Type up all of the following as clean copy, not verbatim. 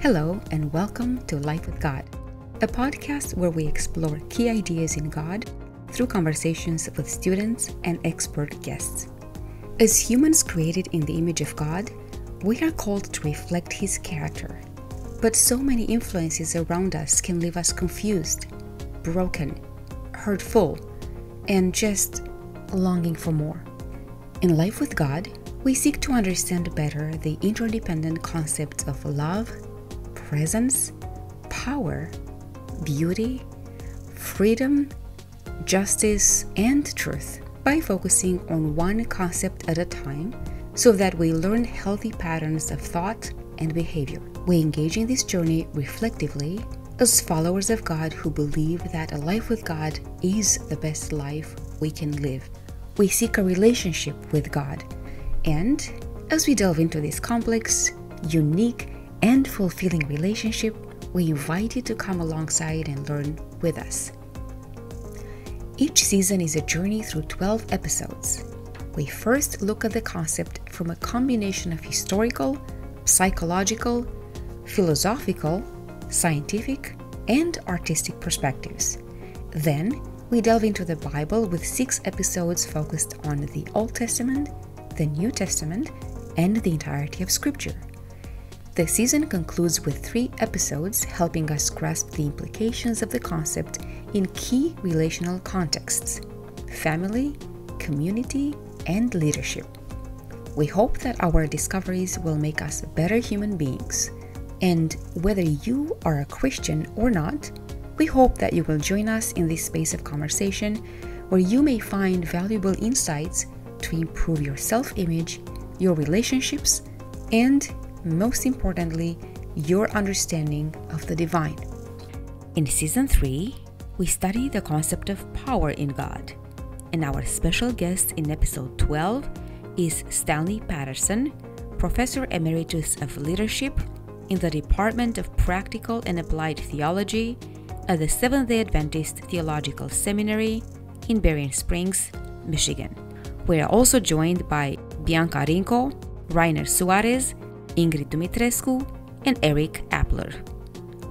Hello and welcome to Life with God, a podcast where we explore key ideas in God through conversations with students and expert guests. As humans created in the image of God, we are called to reflect His character. But so many influences around us can leave us confused, broken, hurtful, and just longing for more. In Life with God, we seek to understand better the interdependent concepts of love, presence, power, beauty, freedom, justice, and truth by focusing on one concept at a time so that we learn healthy patterns of thought and behavior. We engage in this journey reflectively as followers of God who believe that a life with God is the best life we can live. We seek a relationship with God. And as we delve into this complex, unique, and fulfilling relationship, we invite you to come alongside and learn with us. Each season is a journey through 12 episodes. We first look at the concept from a combination of historical, psychological, philosophical, scientific, and artistic perspectives. Then, we delve into the Bible with 6 episodes focused on the Old Testament, the New Testament, and the entirety of Scripture. The season concludes with 3 episodes helping us grasp the implications of the concept in key relational contexts: family, community, and leadership. We hope that our discoveries will make us better human beings. And whether you are a Christian or not, we hope that you will join us in this space of conversation where you may find valuable insights to improve your self-image, your relationships, and, most importantly, your understanding of the divine. In Season 3, we study the concept of power in God, and our special guest in Episode 12 is Stanley Patterson, Professor Emeritus of Leadership in the Department of Practical and Applied Theology at the Seventh-day Adventist Theological Seminary in Berrien Springs, Michigan. We are also joined by Bianca Rinko, Rainer Suarez, Ingrid Dumitrescu, and Eric Appler.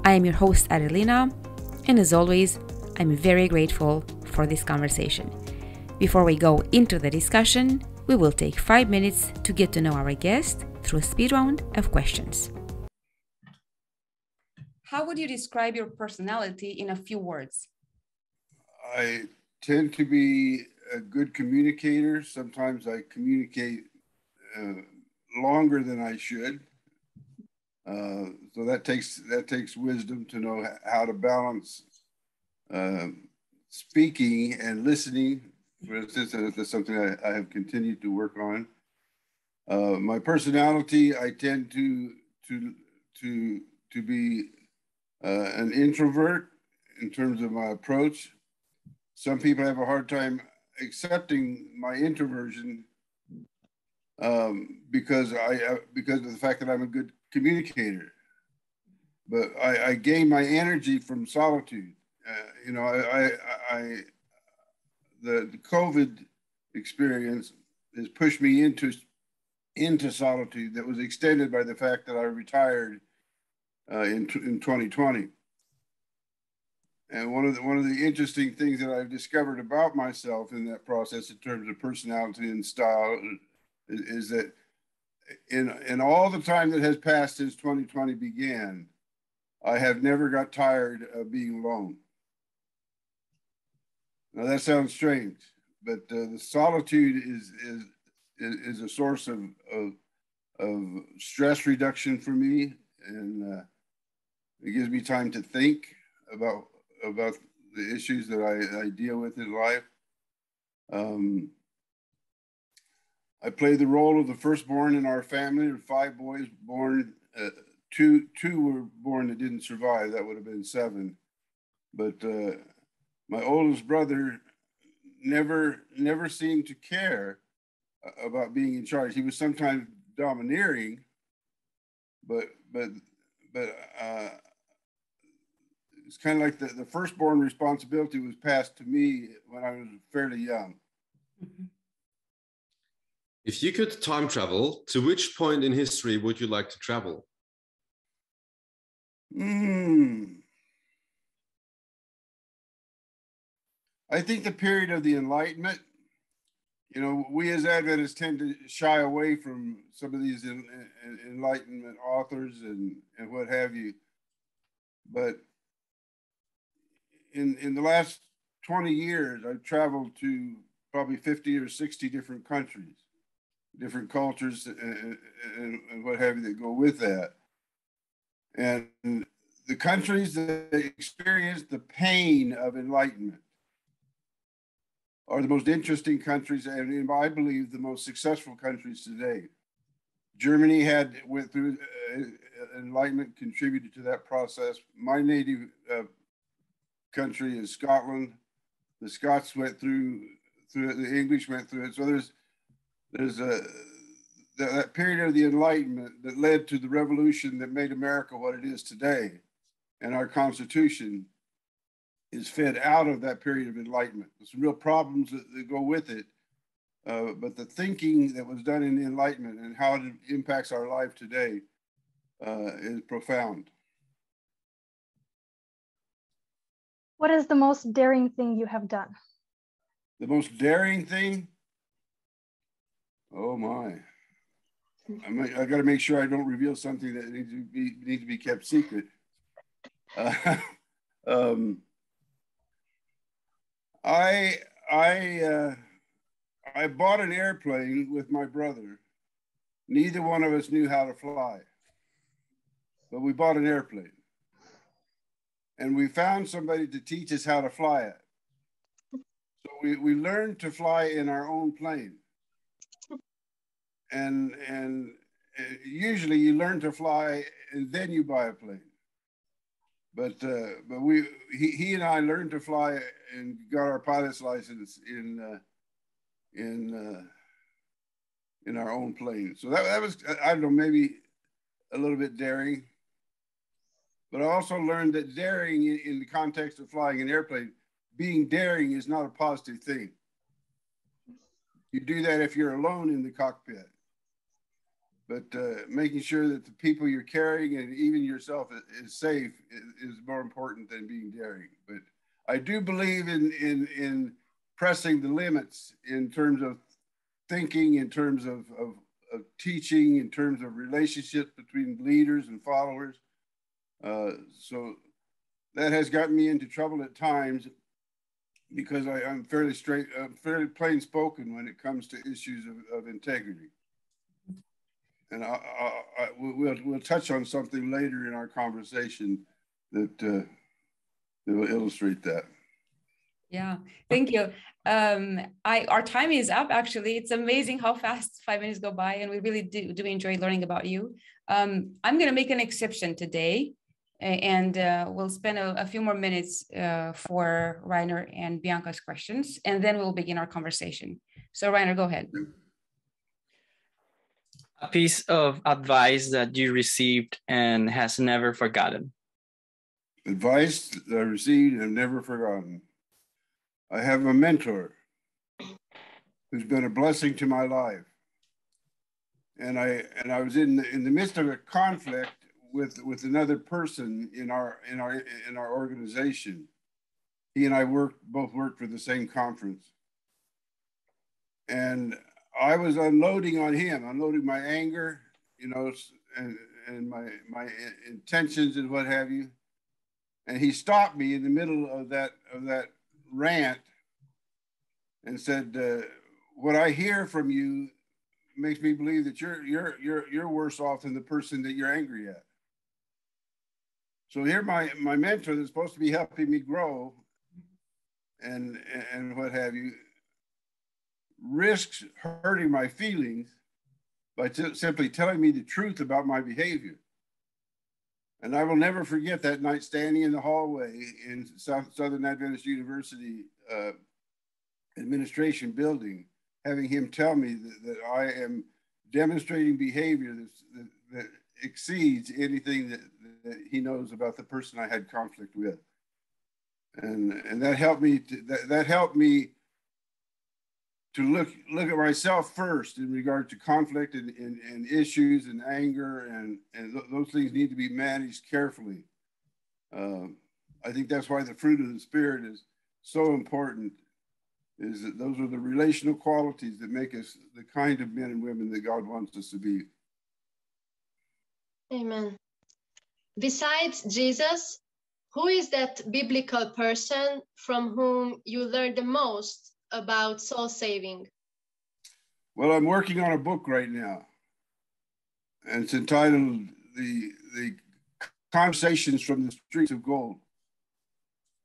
I am your host, Adelina, and as always, I'm very grateful for this conversation. Before we go into the discussion, we will take 5 minutes to get to know our guest through a speed round of questions. How would you describe your personality in a few words? I tend to be a good communicator. Sometimes I communicate longer than I should. So that takes wisdom to know how to balance speaking and listening. For instance, that's something I have continued to work on. My personality, I tend to be an introvert in terms of my approach. Some people have a hard time accepting my introversion because of the fact that I'm a good communicator. But I gain my energy from solitude. The COVID experience has pushed me into solitude that was extended by the fact that I retired in 2020. And one of the interesting things that I've discovered about myself in that process, in terms of personality and style, is that in all the time that has passed since 2020 began, I have never got tired of being alone. Now that sounds strange, but the solitude is a source of stress reduction for me, and it gives me time to think about the issues that I deal with in life. I play the role of the firstborn in our family. There are 5 boys born. Two were born that didn't survive. That would have been 7, but. My oldest brother never seemed to care about being in charge. He was sometimes domineering, but it's kind of like the firstborn responsibility was passed to me when I was fairly young. If you could time travel, to which point in history would you like to travel? I think the period of the Enlightenment, you know, we as Adventists tend to shy away from some of these Enlightenment authors and what have you. But in the last 20 years, I've traveled to probably 50 or 60 different countries, different cultures and what have you that go with that. And the countries that experience the pain of Enlightenment are the most interesting countries, and I believe the most successful countries today. Germany went through Enlightenment, contributed to that process. My native country is Scotland. The Scots went through it. The English went through it. So there's that period of the Enlightenment that led to the revolution that made America what it is today, and our Constitution is fed out of that period of Enlightenment. There's some real problems that go with it, but the thinking that was done in the Enlightenment and how it impacts our life today is profound. What is the most daring thing you have done? The most daring thing? Oh my. I've got to make sure I don't reveal something that needs to be kept secret. I bought an airplane with my brother. Neither one of us knew how to fly, but we bought an airplane. And we found somebody to teach us how to fly it. So we learned to fly in our own plane. And usually you learn to fly and then you buy a plane. But he and I learned to fly and got our pilot's license in our own plane. So that was, I don't know, maybe a little bit daring. But I also learned that daring in the context of flying an airplane, being daring is not a positive thing. You do that if you're alone in the cockpit. But making sure that the people you're carrying and even yourself is safe is more important than being daring. But I do believe in pressing the limits in terms of thinking, in terms of teaching, in terms of relationships between leaders and followers. So that has gotten me into trouble at times because I'm fairly plain spoken when it comes to issues of integrity. And we'll touch on something later in our conversation that will illustrate that. Yeah, thank you. Our time is up, actually. It's amazing how fast 5 minutes go by, and we really do enjoy learning about you. I'm going to make an exception today, and we'll spend a few more minutes for Rainer and Bianca's questions, and then we'll begin our conversation. So Rainer, go ahead. A piece of advice that you received and has never forgotten. Advice that I received and never forgotten. I have a mentor who's been a blessing to my life. And I was in the midst of a conflict with another person in our organization. He and I both worked for the same conference. And I was unloading on him, unloading my anger, you know, and my intentions and what have you. And he stopped me in the middle of that rant and said, "What I hear from you makes me believe that you're worse off than the person that you're angry at." So here, my mentor that's supposed to be helping me grow, and what have you, risks hurting my feelings by simply telling me the truth about my behavior. And I will never forget that night standing in the hallway in Southern Adventist University administration building, having him tell me that I am demonstrating behavior that exceeds anything that he knows about the person I had conflict with. And that helped me to look at myself first in regard to conflict and issues and anger, and those things need to be managed carefully I think that's why the fruit of the Spirit is so important, is that those are the relational qualities that make us the kind of men and women that God wants us to be. Amen. Besides Jesus, who is that biblical person from whom you learn the most about soul saving? Well, I'm working on a book right now, and it's entitled The Conversations from the Streets of Gold.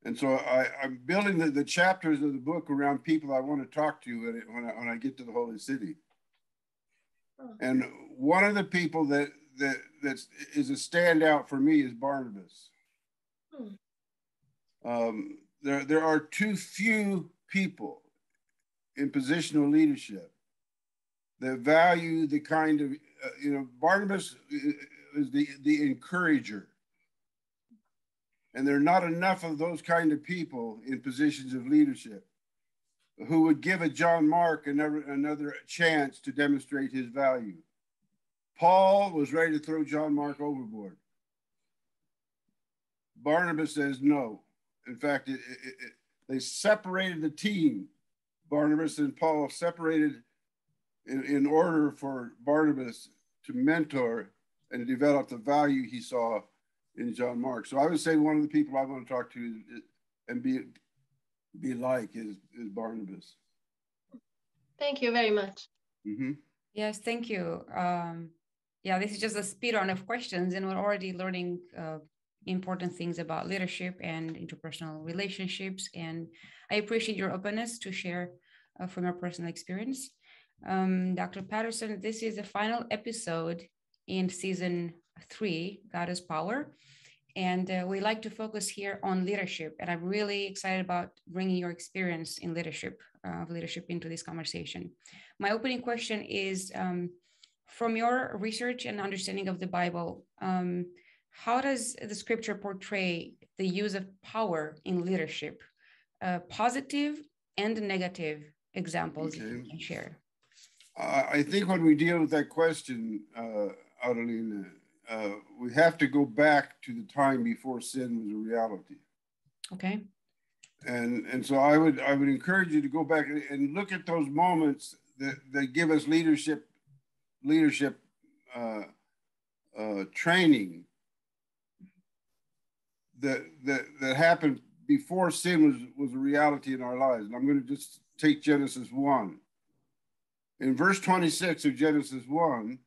And so I'm building the chapters of the book around people I want to talk to when I get to the Holy City. Oh. And one of the people that is a standout for me is Barnabas. Hmm. There are too few people in positional leadership that value the kind of, Barnabas is the encourager. And there are not enough of those kind of people in positions of leadership who would give a John Mark another chance to demonstrate his value. Paul was ready to throw John Mark overboard. Barnabas says no. In fact, they separated the team. Barnabas and Paul separated in order for Barnabas to mentor and develop the value he saw in John Mark. So I would say one of the people I want to talk to and be like is Barnabas. Thank you very much. Mm-hmm. Yes, thank you. Yeah, this is just a speed round of questions, and we're already learning important things about leadership and interpersonal relationships. And I appreciate your openness to share from your personal experience. Dr. Patterson, this is the final episode in season 3, God is Power. And we like to focus here on leadership. And I'm really excited about bringing your experience in leadership into this conversation. My opening question is, from your research and understanding of the Bible, how does the scripture portray the use of power in leadership? Positive and negative examples that you can share. I think when we deal with that question, Adelina, we have to go back to the time before sin was a reality. Okay. And so I would encourage you to go back and look at those moments that give us leadership training that happened before sin was a reality in our lives. And I'm going to just take Genesis 1. In verse 26 of Genesis 1,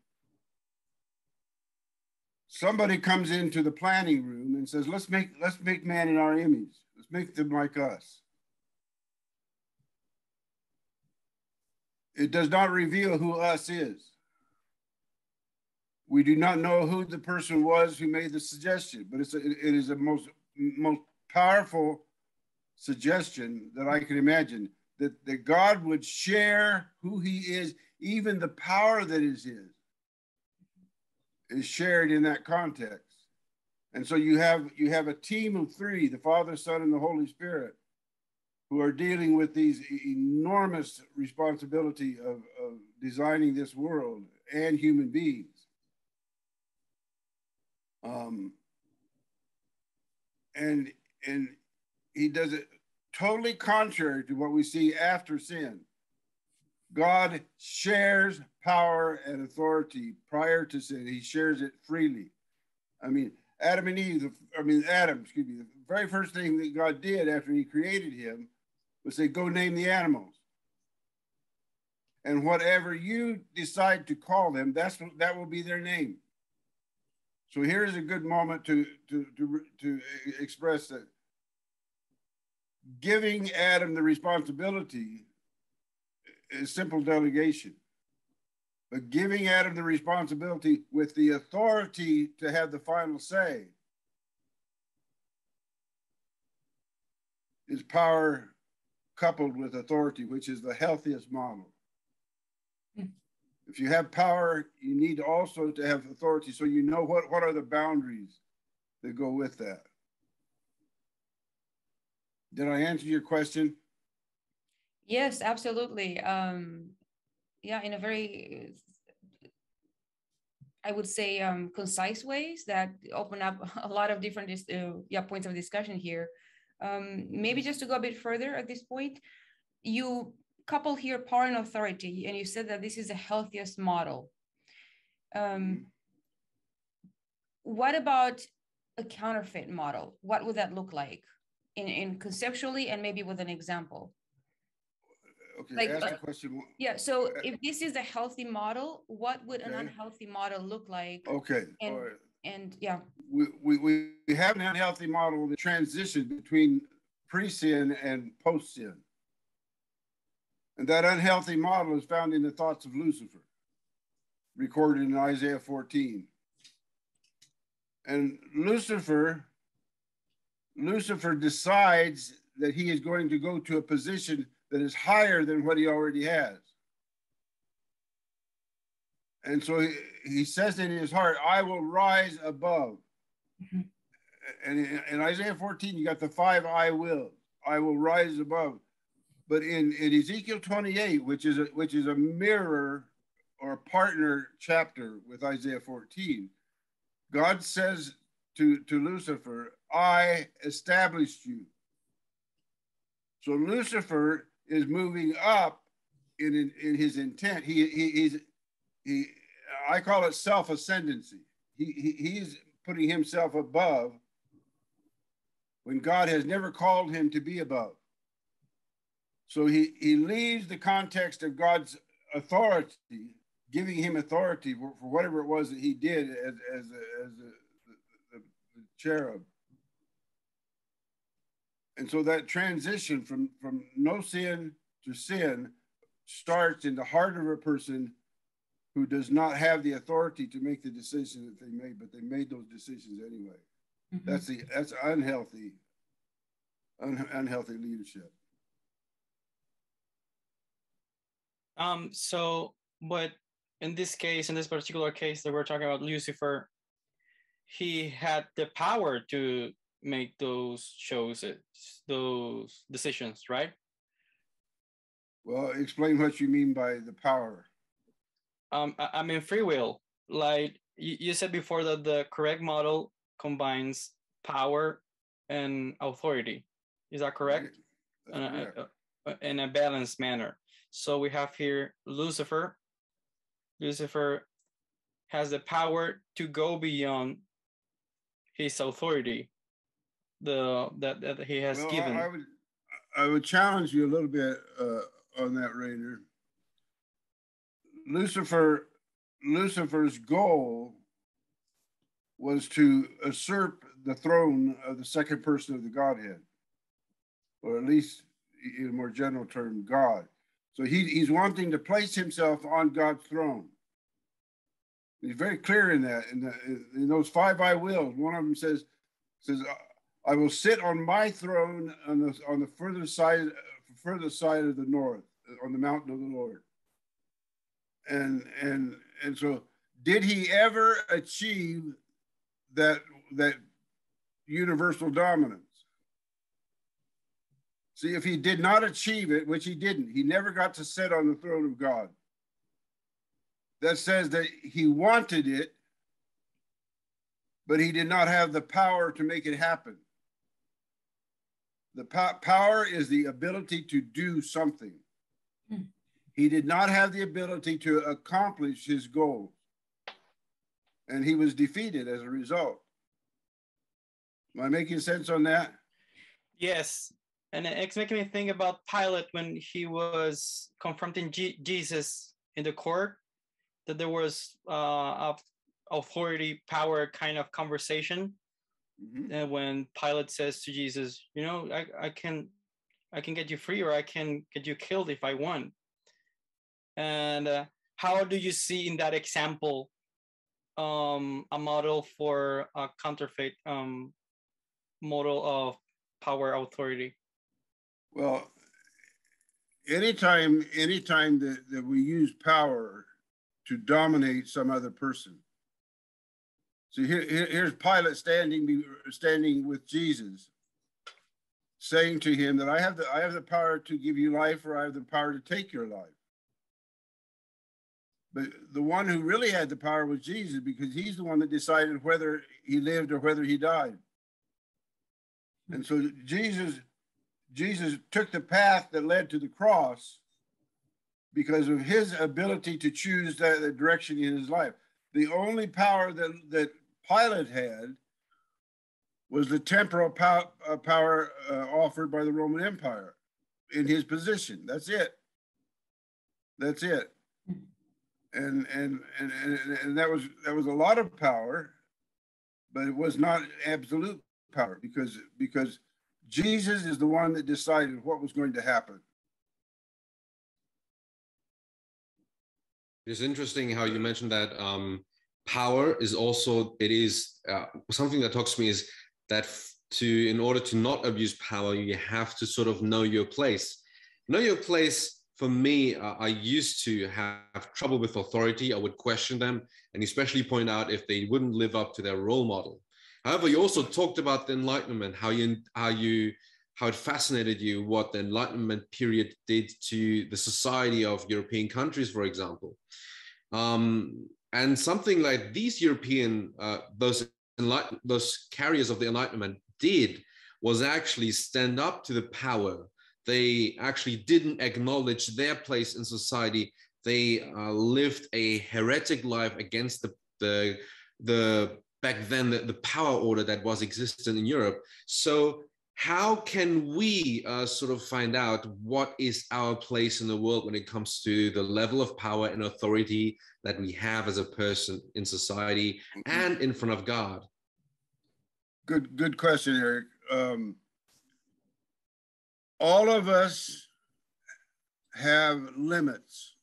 somebody comes into the planning room and says, let's make man in our image. Let's make them like us. It does not reveal who us is. We do not know who the person was who made the suggestion, but it is the most powerful suggestion that I can imagine, that God would share who he is, even the power that is his is shared in that context. And so you have a team of 3, the Father, Son, and the Holy Spirit, who are dealing with these enormous responsibility of designing this world and human beings. And he does it totally contrary to what we see after sin. God shares power and authority prior to sin. He shares it freely. I mean, Adam, the very first thing that God did after he created him was say, go name the animals. And whatever you decide to call them, that will be their name. So here's a good moment to express that. Giving Adam the responsibility is simple delegation. But giving Adam the responsibility with the authority to have the final say is power coupled with authority, which is the healthiest model. Mm. If you have power, you need also to have authority, so you know what are the boundaries that go with that. Did I answer your question? Yes, absolutely. Yeah, in a very I would say, concise ways that open up a lot of different points of discussion here. Maybe just to go a bit further at this point, you couple here power and authority, and you said that this is the healthiest model. What about a counterfeit model? What would that look like in conceptually and maybe with an example? Okay, like, ask the question. Yeah, so if this is a healthy model, what would an unhealthy model look like? Okay. And, right. And yeah. We have an unhealthy model that transitions between pre-sin and post-sin. And that unhealthy model is found in the thoughts of Lucifer, recorded in Isaiah 14. And Lucifer decides that he is going to go to a position that is higher than what he already has. And so he says in his heart, I will rise above. Mm-hmm. And in Isaiah 14, you got the five I will. I will rise above. But in Ezekiel 28, which is a mirror or partner chapter with Isaiah 14, God says to Lucifer, I established you. So Lucifer is moving up in his intent. He's I call it self-ascendancy. He's putting himself above when God has never called him to be above. So he leaves the context of God's authority, giving him authority for whatever it was that he did as the cherub. And so that transition from no sin to sin starts in the heart of a person who does not have the authority to make the decision that they made, but they made those decisions anyway. Mm-hmm. That's unhealthy leadership. So, but in this case, in this particular case that we're talking about, Lucifer, he had the power to make those decisions, right? Well, explain what you mean by the power. I mean free will. Like you said before, that the correct model combines power and authority. Is that correct? In a balanced manner. So we have here Lucifer. Lucifer has the power to go beyond his authority that he has given. I would challenge you a little bit on that, Rainer. Lucifer's goal was to usurp the throne of the second person of the Godhead, or at least in a more general term, God. So he's wanting to place himself on God's throne. He's very clear in that. In those five I wills, one of them says, I will sit on my throne on the further side of the north, on the mountain of the Lord. And so, did he ever achieve that universal dominance? See, if he did not achieve it, which he didn't, he never got to sit on the throne of God. That says that he wanted it, but he did not have the power to make it happen. The power is the ability to do something. Mm. He did not have the ability to accomplish his goal. And he was defeated as a result. Am I making sense on that? Yes. And it's making me think about Pilate when he was confronting Jesus in the court, that there was a authority, power kind of conversation. Mm-hmm. And when Pilate says to Jesus, you know, I can get you free, or I can get you killed if I want. And how do you see in that example a model for a counterfeit model of power, authority? Well, anytime that we use power to dominate some other person. So here's Pilate standing with Jesus, saying to him that I have the power to give you life, or I have the power to take your life. But the one who really had the power was Jesus, because he's the one that decided whether he lived or whether he died. And so Jesus took the path that led to the cross because of his ability to choose the direction in his life. The only power that Pilate had was the temporal power offered by the Roman Empire in his position. That's it. That's it. And that was a lot of power, but it was not absolute power, because Jesus is the one that decided what was going to happen. It's interesting how you mentioned that power is also, something that talks to me is that in order to not abuse power, you have to sort of know your place. Know your place. For me, I used to have trouble with authority. I would question them and especially point out if they wouldn't live up to their role model. However, you also talked about the Enlightenment, how it fascinated you what the Enlightenment period did to the society of European countries, for example. And something like these European, those carriers of the Enlightenment did was actually stand up to the power. They actually didn't acknowledge their place in society. They lived a heretic life against the back then, the power order that was existent in Europe. So how can we sort of find out what is our place in the world when it comes to the level of power and authority that we have as a person in society and in front of God? Good question, Eric. All of us have limits,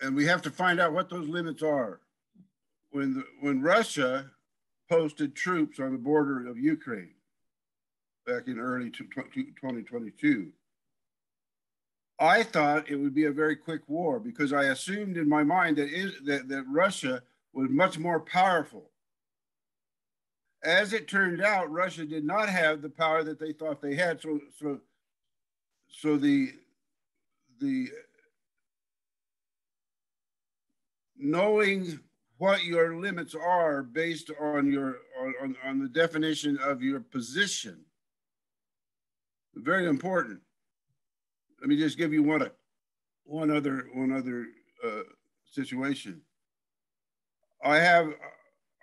and we have to find out what those limits are. When Russia posted troops on the border of Ukraine back in early 2022, I thought it would be a very quick war because I assumed in my mind that Russia was much more powerful. As it turned out, Russia did not have the power that they thought they had. So the knowing what your limits are based on your on the definition of your position, very important. Let me just give you one other situation.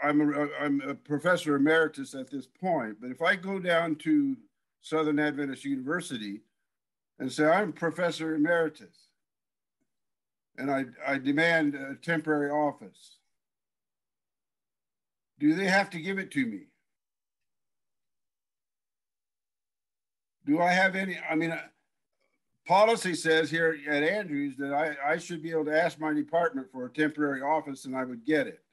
I'm a professor emeritus at this point, but if I go down to Southern Adventist University and say, I'm professor emeritus, and I demand a temporary office, do they have to give it to me? Do I have any, policy says here at Andrews that I should be able to ask my department for a temporary office and I would get it.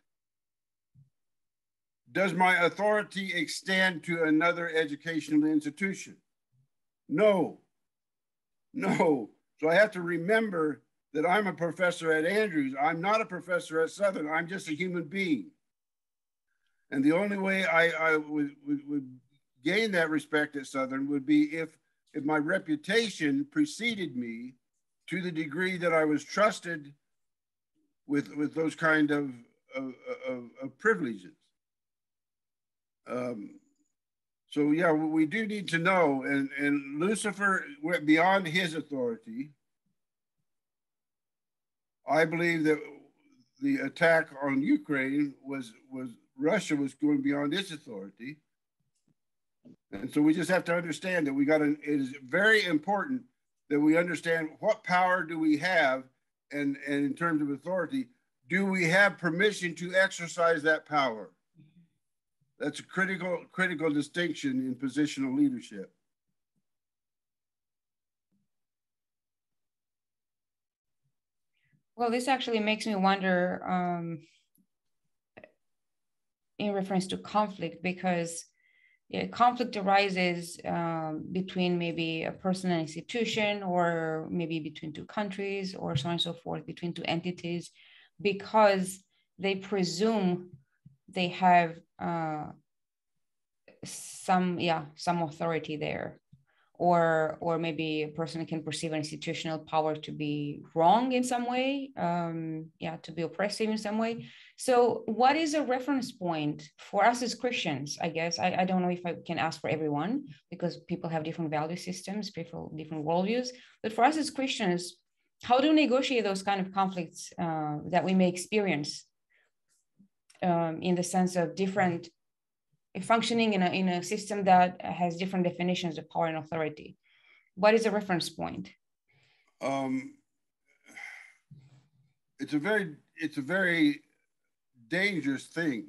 Does my authority extend to another educational institution? No. No. So I have to remember that I'm a professor at Andrews. I'm not a professor at Southern. I'm just a human being. And the only way I would gain that respect at Southern would be if my reputation preceded me to the degree that I was trusted with those kind of privileges. So yeah, we do need to know, and Lucifer went beyond his authority. I believe that the attack on Ukraine was Russia was going beyond its authority. And so we just have to understand that it is very important that we understand what power do we have, and in terms of authority, do we have permission to exercise that power? That's a critical distinction in positional leadership. Well, this actually makes me wonder in reference to conflict, because conflict arises between maybe a person and institution, or maybe between two countries, or so on and so forth, between two entities, because they presume they have some authority there, or maybe a person can perceive an institutional power to be wrong in some way, to be oppressive in some way. So what is a reference point for us as Christians, I guess? I don't know if I can ask for everyone, because people have different value systems, people different worldviews, but for us as Christians, how do we negotiate those kind of conflicts that we may experience in the sense of different functioning in a system that has different definitions of power and authority? What is a reference point? It's a very dangerous thing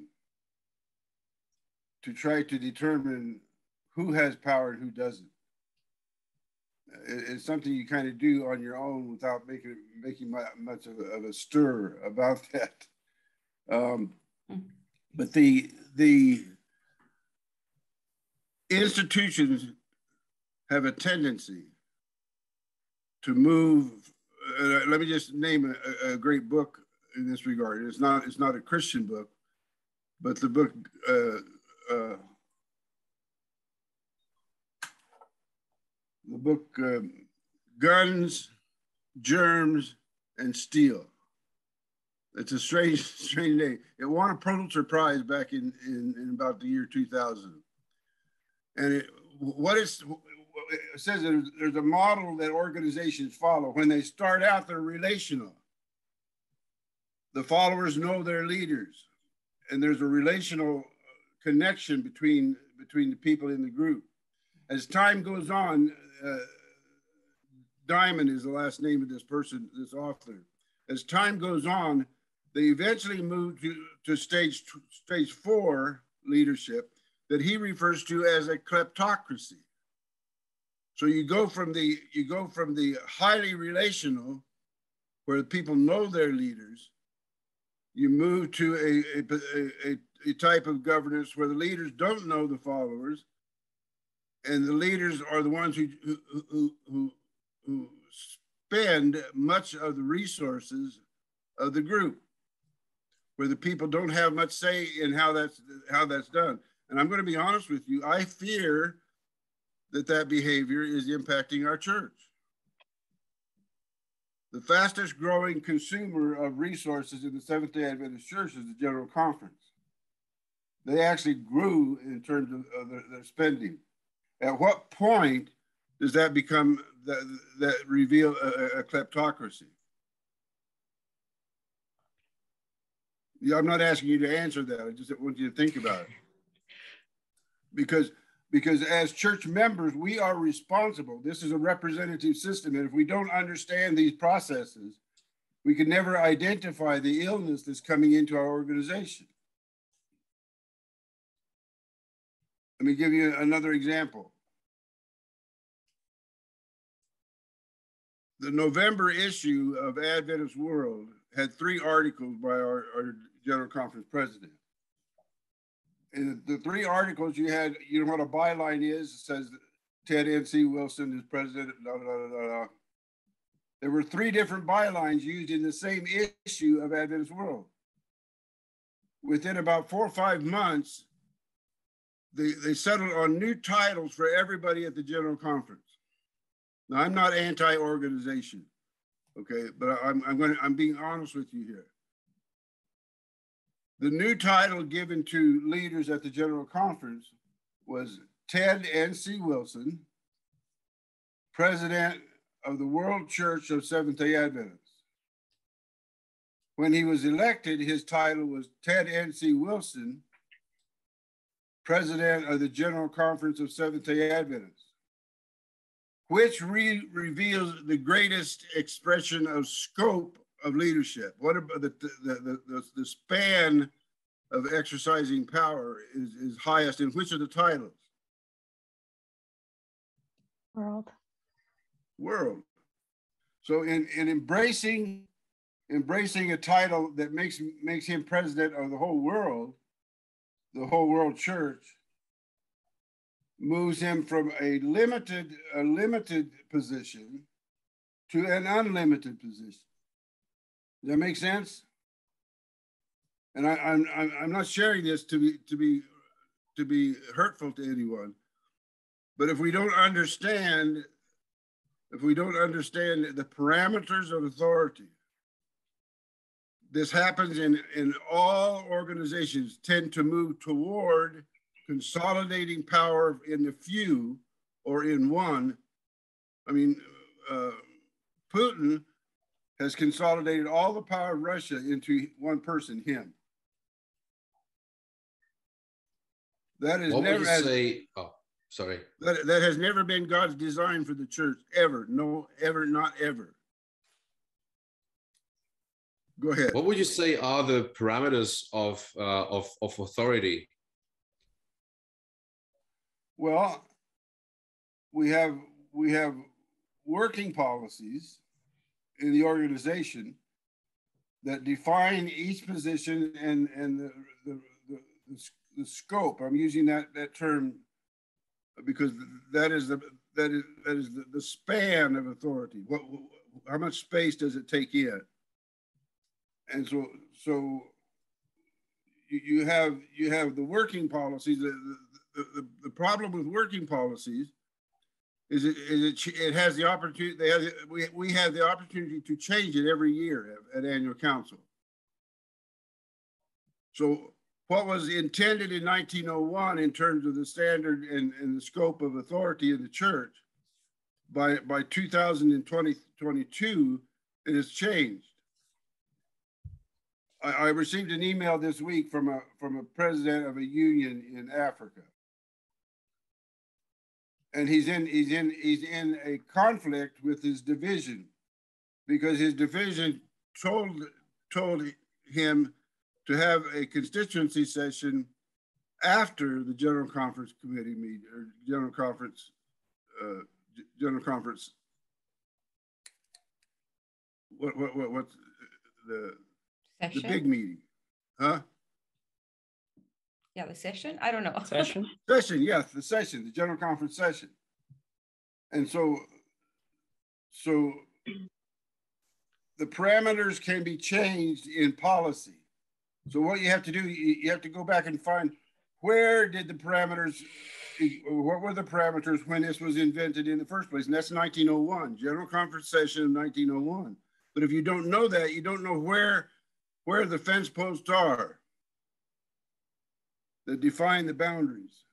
to try to determine who has power and who doesn't. It's something you kind of do on your own without making much of a stir about that. But the institutions have a tendency to move. Let me just name a great book in this regard. It's not a Christian book, but the book Guns, Germs, and Steel. It's a strange name. It won a Pulitzer Prize back in about the year 2000. And it says that there's a model that organizations follow. When they start out, they're relational. The followers know their leaders, and there's a relational connection between the people in the group. As time goes on, Diamond is the last name of this person, this author. As time goes on, they eventually move to stage 4 leadership that he refers to as a kleptocracy. So you go from the highly relational, where people know their leaders, you move to a type of governance where the leaders don't know the followers, and the leaders are the ones who spend much of the resources of the group, where the people don't have much say in how that's done. And I'm going to be honest with you, I fear that behavior is impacting our church. The fastest growing consumer of resources in the Seventh-day Adventist Church is the General Conference. They actually grew in terms of their spending. At what point does that become, that reveal a kleptocracy? Yeah, I'm not asking you to answer that. I just want you to think about it. Because as church members, we are responsible. This is a representative system. And if we don't understand these processes, we can never identify the illness that's coming into our organization. Let me give you another example. The November issue of Adventist World had 3 articles by our General Conference president. In the 3 articles you know what a byline is? It says Ted N.C. Wilson is president, blah, blah, blah, blah. There were 3 different bylines used in the same issue of Adventist World. Within about 4 or 5 months, they settled on new titles for everybody at the General Conference. Now, I'm not anti-organization, okay, but I'm being honest with you here. The new title given to leaders at the General Conference was Ted N.C. Wilson, President of the World Church of Seventh-day Adventists. When he was elected, his title was Ted N.C. Wilson, President of the General Conference of Seventh-day Adventists, which reveals the greatest expression of scope of leadership. What about the span of exercising power is highest in which of the titles? World. So in embracing a title that makes him president of the whole world church, moves him from a limited position to an unlimited position. Does that make sense? And I'm not sharing this to be hurtful to anyone, But if we don't understand the parameters of authority, this happens in all organizations tend to move toward consolidating power in the few or in one. I mean, Putin has consolidated all the power of Russia into one person, him. That is that has never been God's design for the church, ever. No, ever, not ever. Go ahead. What would you say are the parameters of authority? Well, we have working policies in the organization that define each position and the scope. I'm using that term because that is the span of authority. How much space does it take in? And so you have the working policies. The problem with working policies is it has the opportunity. We have the opportunity to change it every year at annual council. So what was intended in 1901 in terms of the standard and the scope of authority in the church, by 2022, it has changed. I received an email this week from a president of a union in Africa, and he's in a conflict with his division, because his division told him to have a constituency session after the General Conference Committee meeting, or General Conference. What's the session? The big meeting, huh? Yeah, the session? I don't know. Session, yes, the session, the General Conference session. And so the parameters can be changed in policy. So what you have to do, you have to go back and find what were the parameters when this was invented in the first place, and that's 1901, General Conference session of 1901. But if you don't know that, you don't know where the fence posts are that define the boundaries.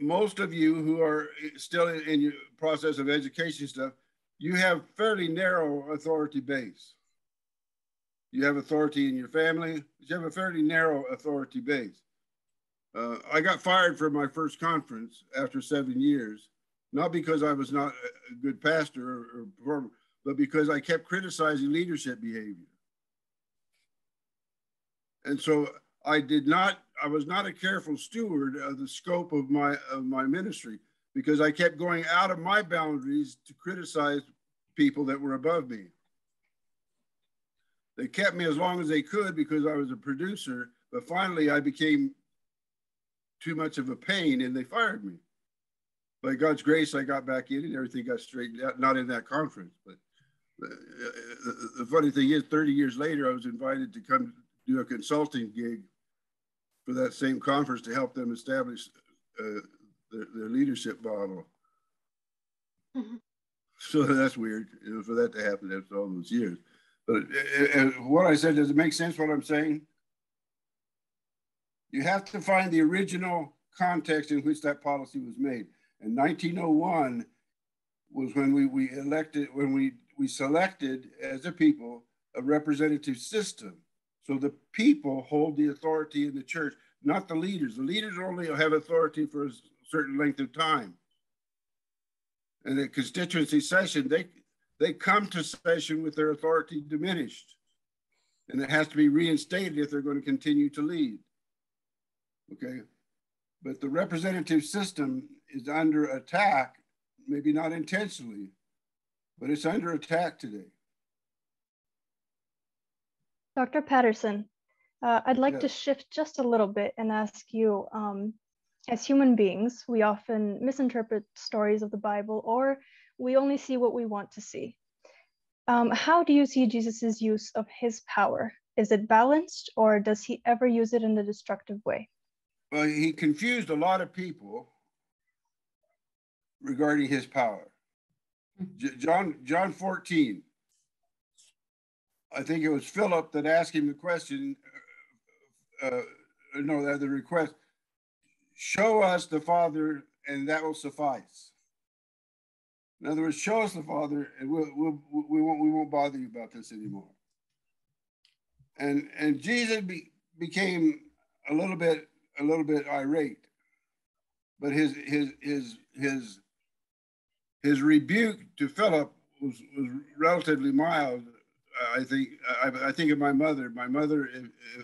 Most of you who are still in your process of education stuff, you have fairly narrow authority base. You have authority in your family, but you have a fairly narrow authority base. I got fired from my first conference after 7 years, not because I was not a good pastor or performer, but because I kept criticizing leadership behavior. And so I was not a careful steward of the scope of my ministry, because I kept going out of my boundaries to criticize people that were above me. They kept me as long as they could because I was a producer, but finally I became too much of a pain and they fired me. By God's grace, I got back in and everything got straightened out, not in that conference, but the funny thing is 30 years later, I was invited to come do a consulting gig for that same conference to help them establish their leadership model. Mm-hmm. So that's weird, you know, for that to happen after all those years. But what I said, does it make sense what I'm saying? You have to find the original context in which that policy was made. And 1901 was when we selected as a people a representative system. So the people hold the authority in the church, not the leaders. The leaders only have authority for a certain length of time. And the constituency session, they come to session with their authority diminished, and it has to be reinstated if they're going to continue to lead. Okay, but the representative system is under attack, maybe not intentionally, but it's under attack today. Dr. Patterson, I'd like to shift just a little bit and ask you, as human beings, we often misinterpret stories of the Bible, or we only see what we want to see. How do you see Jesus's use of his power? Is it balanced, or does he ever use it in a destructive way? Well, he confused a lot of people regarding his power. John 14, I think it was Philip that asked him the question, the request, show us the Father and that will suffice. In other words, show us the Father and we won't bother you about this anymore. And Jesus became a little bit irate, but his rebuke to Philip was relatively mild. I think of my mother,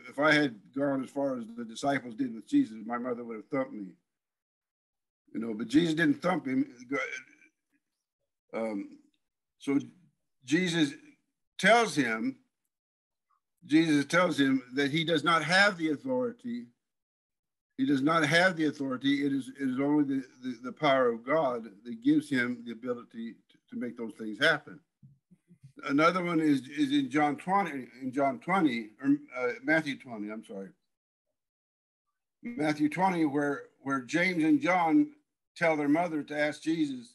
if I had gone as far as the disciples did with Jesus, my mother would have thumped me, but Jesus didn't thump him. So Jesus tells him that he does not have the authority. He does not have the authority. It is only the power of God that gives him the ability to make those things happen. Another one is in Matthew 20, where James and John tell their mother to ask Jesus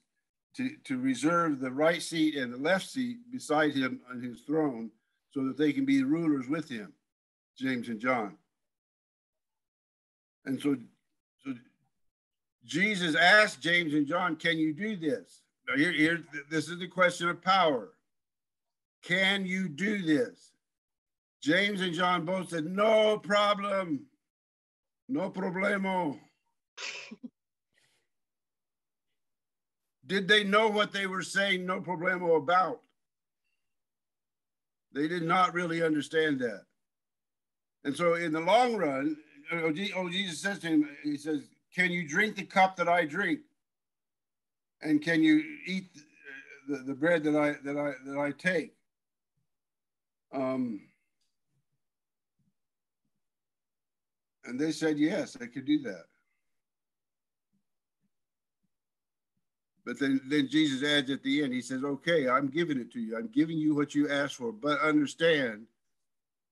to reserve the right seat and the left seat beside him on his throne so that they can be rulers with him, James and John. And so Jesus asked James and John, can you do this? Now here, this is the question of power. Can you do this? James and John both said, no problem. No problemo. Did they know what they were saying no problemo about? They did not really understand that. And so in the long run, Jesus says to him, he says, can you drink the cup that I drink? And can you eat the bread that I take? And they said, yes, I could do that. But then Jesus adds at the end, he says, okay, I'm giving it to you. I'm giving you what you asked for, but understand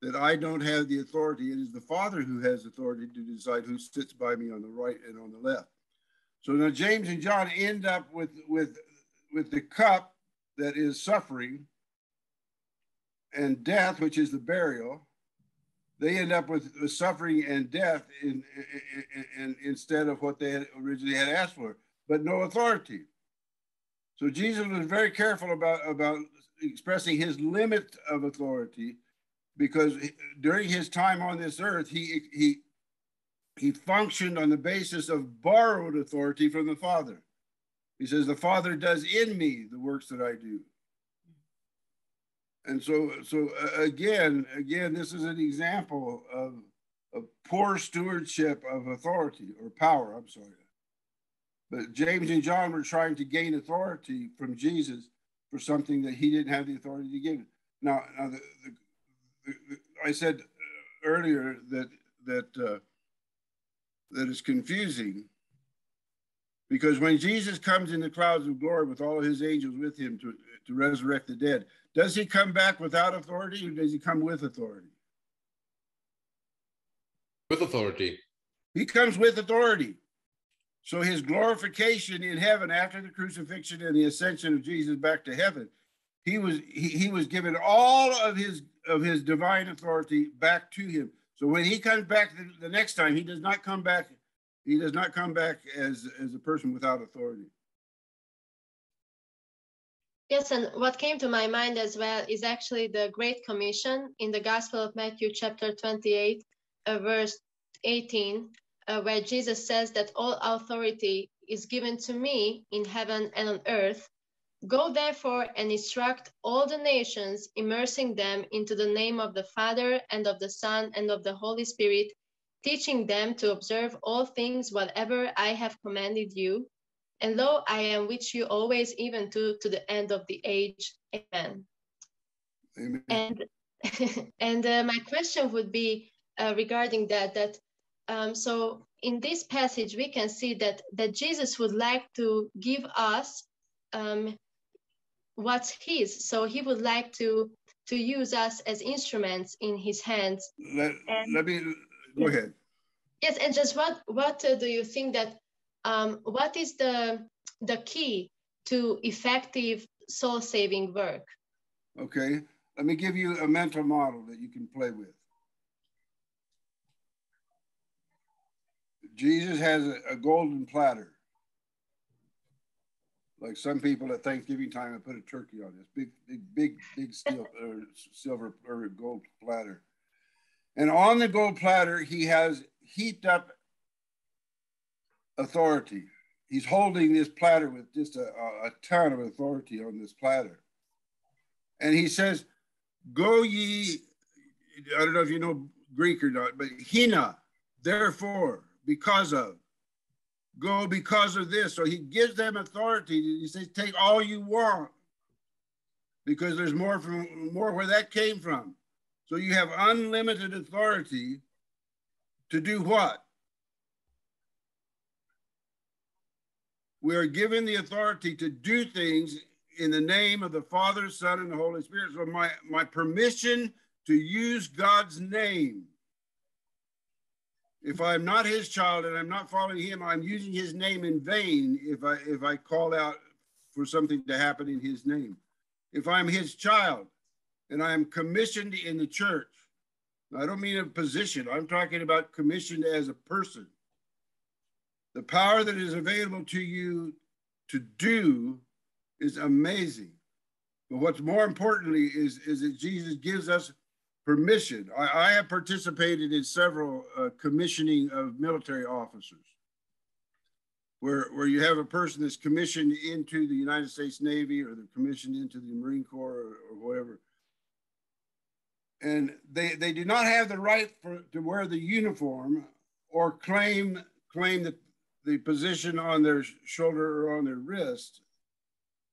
that I don't have the authority. It is the Father who has authority to decide who sits by me on the right and on the left. So now James and John end up with the cup that is suffering and death, which is the burial. They end up with suffering and death instead of what they had originally had asked for, but no authority. So Jesus was very careful about expressing his limit of authority, because during his time on this earth, he functioned on the basis of borrowed authority from the Father. He says, the Father does in me the works that I do. And so again, this is an example of poor stewardship of authority or power, I'm sorry. But James and John were trying to gain authority from Jesus for something that he didn't have the authority to give. Now I said earlier that is confusing, because when Jesus comes in the clouds of glory with all of his angels with him to resurrect the dead, does he come back without authority, or does he come with authority? With authority. He comes with authority. So his glorification in heaven after the crucifixion and the ascension of Jesus back to heaven, he was given all of his divine authority back to him. So when he comes back the next time, he does not come back as a person without authority. Yes, and what came to my mind as well is actually the Great Commission in the Gospel of Matthew, chapter 28, verse 18, where Jesus says that all authority is given to me in heaven and on earth. Go therefore and instruct all the nations, immersing them into the name of the Father and of the Son and of the Holy Spirit, teaching them to observe all things whatever I have commanded you. And lo, I am with you always, even to the end of the age. Amen. Amen. And my question would be regarding that. So in this passage, we can see that Jesus would like to give us what's his. So he would like to use us as instruments in his hands. Let me go ahead. Yes, and just what do you think that? What is the the key to effective soul-saving work. Okay, let me give you a mental model that you can play with. Jesus has a golden platter. Like some people at Thanksgiving time have put a turkey on this big steel, or silver or gold platter. And on the gold platter, he has heaped up authority. He's holding this platter with just a ton of authority on this platter. And he says, go ye, I don't know if you know Greek or not, but hina, therefore, because of. Go because of this. So he gives them authority. He says, take all you want, because there's more where that came from. So you have unlimited authority to do what? We are given the authority to do things in the name of the Father, Son, and the Holy Spirit. So my permission to use God's name. If I'm not his child and I'm not following him, I'm using his name in vain if I call out for something to happen in his name. If I'm his child and I am commissioned in the church, I don't mean a position, I'm talking about commissioned as a person. The power that is available to you to do is amazing. But what's more importantly is that Jesus gives us permission. I have participated in several commissioning of military officers where you have a person that's commissioned into the United States Navy, or they're commissioned into the Marine Corps or whatever. And they do not have the right to wear the uniform or claim the position on their shoulder or on their wrist.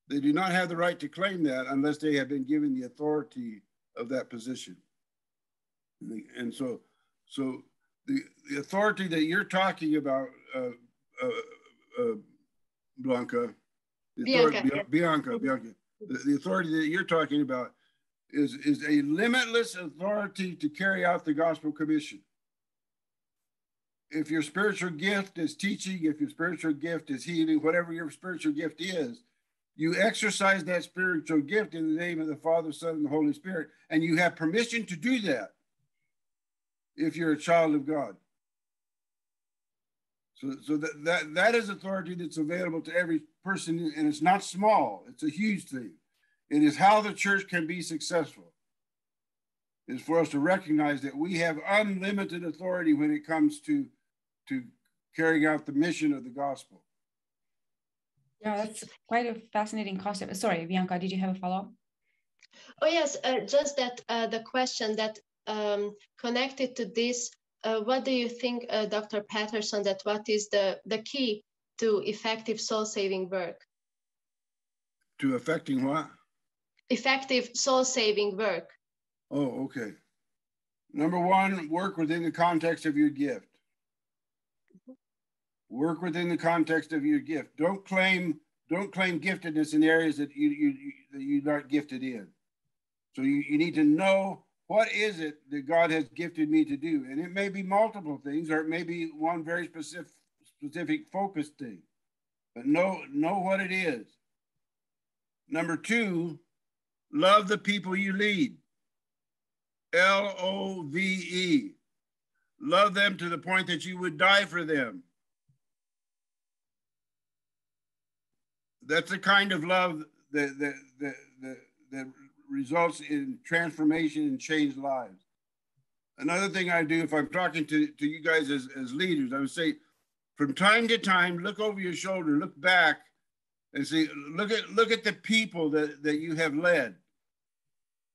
They do not have the right to claim that unless they have been given the authority of that position. And so the authority that you're talking about, Bianca, the authority that you're talking about is a limitless authority to carry out the gospel commission. If your spiritual gift is teaching, if your spiritual gift is healing, whatever your spiritual gift is, you exercise that spiritual gift in the name of the Father, Son, and the Holy Spirit, and you have permission to do that if you're a child of God. So that is authority that's available to every person, and it's not small. It's a huge thing. It is how the church can be successful, is for us to recognize that we have unlimited authority when it comes to carrying out the mission of the gospel. Yeah, that's quite a fascinating concept. Sorry, Bianca, did you have a follow-up? Oh, yes, just that the question that connected to this, what do you think, Dr. Patterson, that what is the key to effective soul-saving work? To affecting what? Effective soul-saving work. Oh, okay. Number one, work within the context of your gift. Work within the context of your gift. Don't claim giftedness in areas that you're not gifted in. So you need to know, what is it that God has gifted me to do? And it may be multiple things, or it may be one very specific focused thing. But know what it is. Number two, love the people you lead. L-O-V-E. Love them to the point that you would die for them. That's the kind of love that results in transformation and changed lives. Another thing I do, if I'm talking to you guys as leaders, I would say, from time to time, look over your shoulder, look back and see, look at the people that you have led,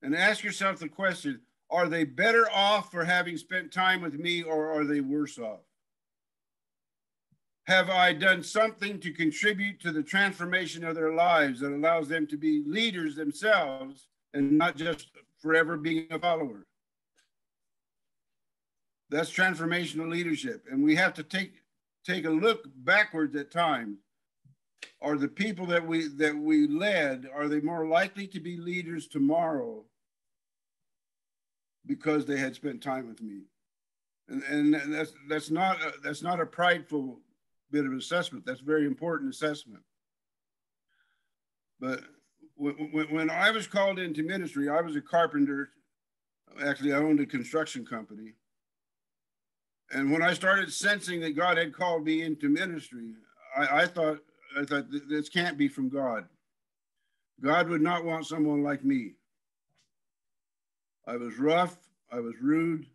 and ask yourself the question, are they better off for having spent time with me, or are they worse off? Have I done something to contribute to the transformation of their lives that allows them to be leaders themselves and not just forever being a follower? That's transformational leadership. And we have to take a look backwards at times. Are the people that we led, are they more likely to be leaders tomorrow because they had spent time with me? And that's not a prideful bit of assessment. That's very important assessment. But when I was called into ministry, I was a carpenter. Actually, I owned a construction company. And when I started sensing that God had called me into ministry, I thought this can't be from God. God would not want someone like me. I was rough. I was rude.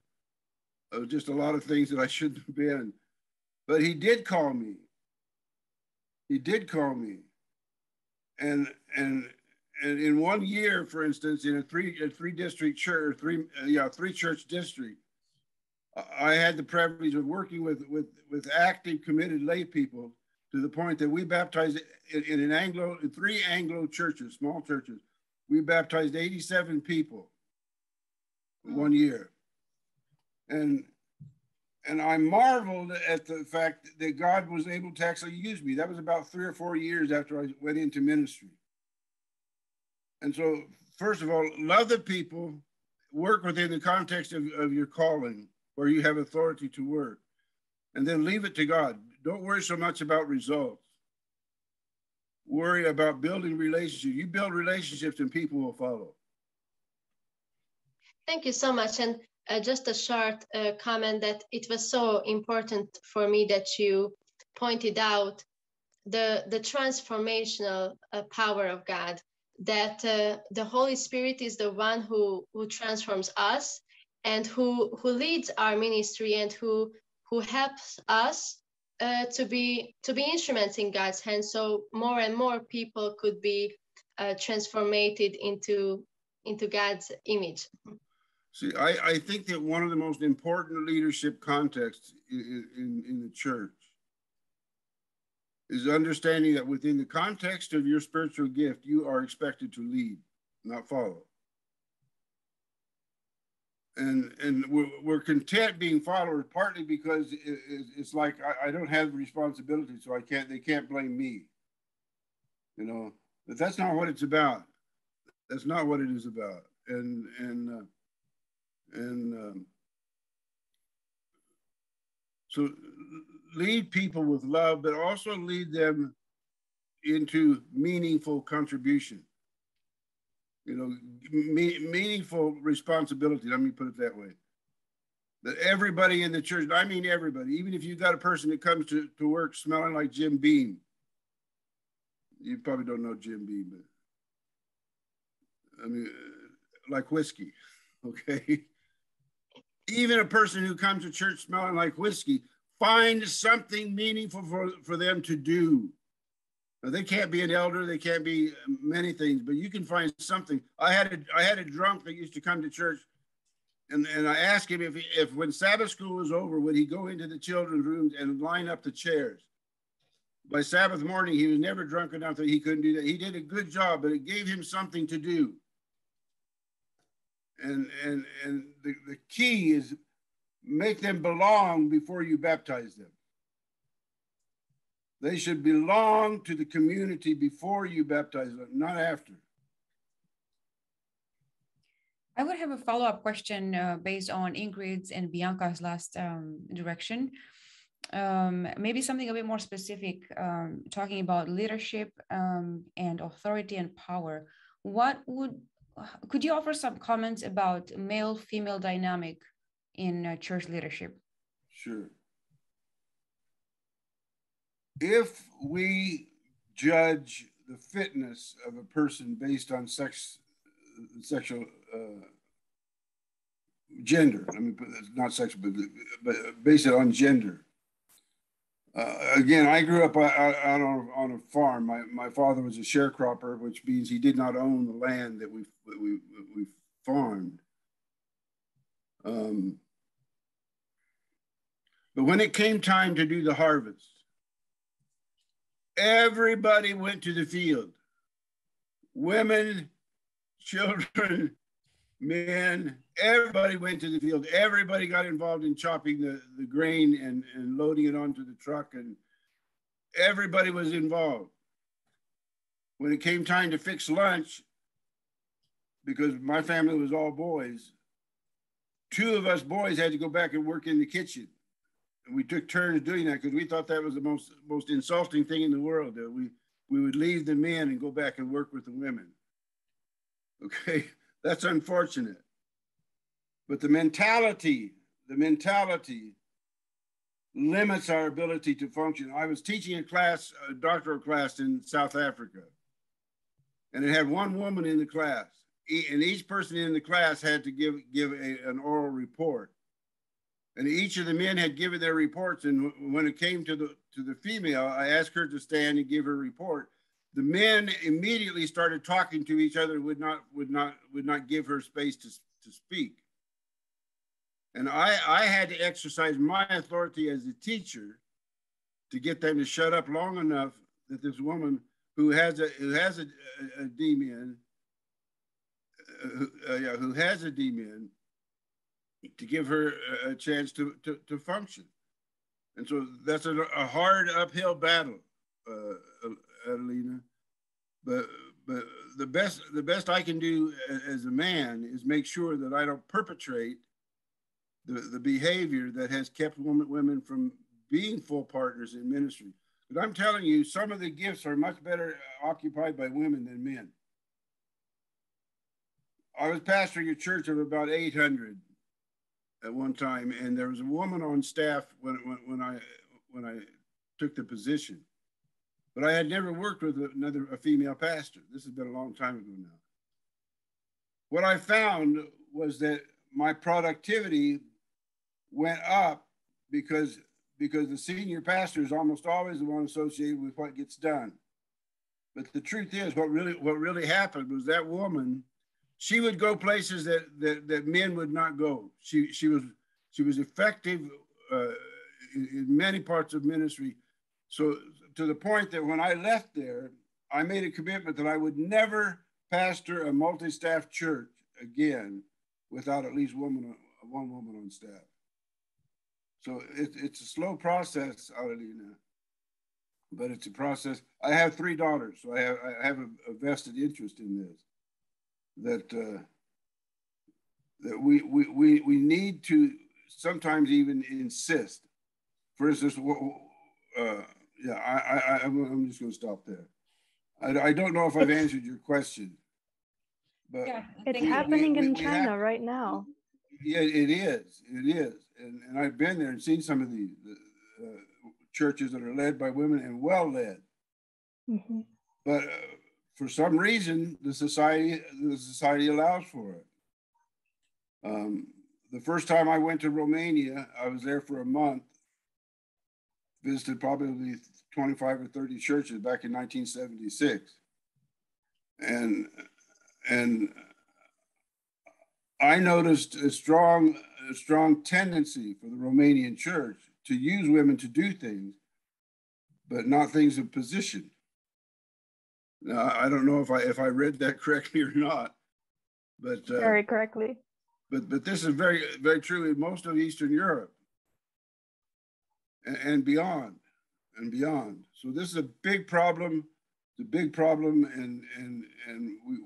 It was just a lot of things that I shouldn't have been. But he did call me. He did call me. And in 1 year, for instance, in a three church district, I had the privilege of working with active, committed lay people to the point that we baptized in three Anglo churches, small churches. We baptized 87 people in 1 year. And I marveled at the fact that God was able to actually use me. That was about 3 or 4 years after I went into ministry. And so, first of all, love the people, work within the context of your calling, where you have authority to work, and then leave it to God. Don't worry so much about results. Worry about building relationships. You build relationships and people will follow. Thank you so much. And just a short comment that it was so important for me that you pointed out the transformational power of God, that the Holy Spirit is the one who transforms us and who leads our ministry and who helps us to be instruments in God's hands, so more and more people could be transformated into God's image. See, I think that one of the most important leadership contexts in the church is understanding that within the context of your spiritual gift, you are expected to lead, not follow. And we're content being followers, partly because it's like I don't have the responsibility, so they can't blame me. You know, but that's not what it's about. That's not what it is about. So lead people with love, but also lead them into meaningful contribution. You know, meaningful responsibility. Let me put it that way. That everybody in the church, I mean everybody, even if you've got a person that comes to work smelling like Jim Beam. You probably don't know Jim Beam, but I mean, like whiskey, okay? Even a person who comes to church smelling like whiskey, find something meaningful for them to do. Now, they can't be an elder, they can't be many things, but you can find something. I had a drunk that used to come to church, and I asked him if when Sabbath school was over, would he go into the children's rooms and line up the chairs? By Sabbath morning, he was never drunk enough that he couldn't do that. He did a good job, but it gave him something to do. And the key is make them belong before you baptize them. They should belong to the community before you baptize them, not after. I would have a follow-up question based on Ingrid's and Bianca's last direction. Maybe something a bit more specific, talking about leadership and authority and power. Could you offer some comments about male-female dynamic in church leadership? Sure. If we judge the fitness of a person based on gender, I mean, not sexual, but based on gender. Again, I grew up out on a farm. My father was a sharecropper, which means he did not own the land that we farmed. But when it came time to do the harvest, everybody went to the field. Women, children, men, everybody went to the field. Everybody got involved in chopping the grain and loading it onto the truck, and everybody was involved. When it came time to fix lunch, because my family was all boys, two of us boys had to go back and work in the kitchen. And we took turns doing that because we thought that was the most insulting thing in the world. That we we would leave the men and go back and work with the women. Okay, that's unfortunate. But the mentality limits our ability to function. I was teaching a class, a doctoral class in South Africa, and it had one woman in the class, and each person in the class had to give an oral report. And each of the men had given their reports, and when it came to the female, I asked her to stand and give her report. The men immediately started talking to each other, would not give her space to speak. And I had to exercise my authority as a teacher to get them to shut up long enough that this woman who has a D-min, to give her a chance to function. And so that's a hard uphill battle, Adelina. But the best I can do as a man is make sure that I don't perpetrate the behavior that has kept women from being full partners in ministry. But I'm telling you, some of the gifts are much better occupied by women than men. I was pastoring a church of about 800 at one time, and there was a woman on staff when I took the position. But I had never worked with a female pastor. This has been a long time ago now. What I found was that my productivity went up because the senior pastor is almost always the one associated with what gets done. But the truth is, what really happened was that woman, she would go places that men would not go. She was effective in many parts of ministry. So to the point that when I left there, I made a commitment that I would never pastor a multi-staff church again without at least one woman on staff. So it's a slow process, Adelina, but it's a process. I have three daughters, so I have a vested interest in this. That we need to sometimes even insist. For instance, I'm just going to stop there. I don't know if I've answered your question. But yeah, it's happening in China right now. Yeah, it is. And I've been there and seen some of these churches that are led by women and well led. Mm-hmm. But for some reason, the society allows for it. The first time I went to Romania, I was there for a month, visited probably 25 or 30 churches back in 1976. And I noticed a strong tendency for the Romanian church to use women to do things, but not things of position. Now, I don't know if I read that correctly or not, but very correctly. But this is very, very true in most of Eastern Europe and beyond. So this is a big problem. It's a big problem, and we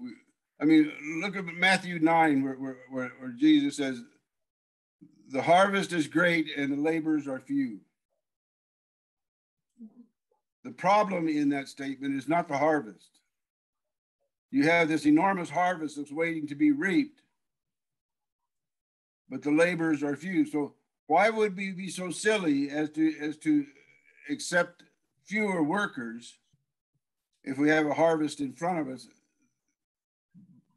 I mean, look at Matthew 9, where Jesus says, the harvest is great and the laborers are few. The problem in that statement is not the harvest. You have this enormous harvest that's waiting to be reaped, but the laborers are few. So why would we be so silly as to accept fewer workers if we have a harvest in front of us?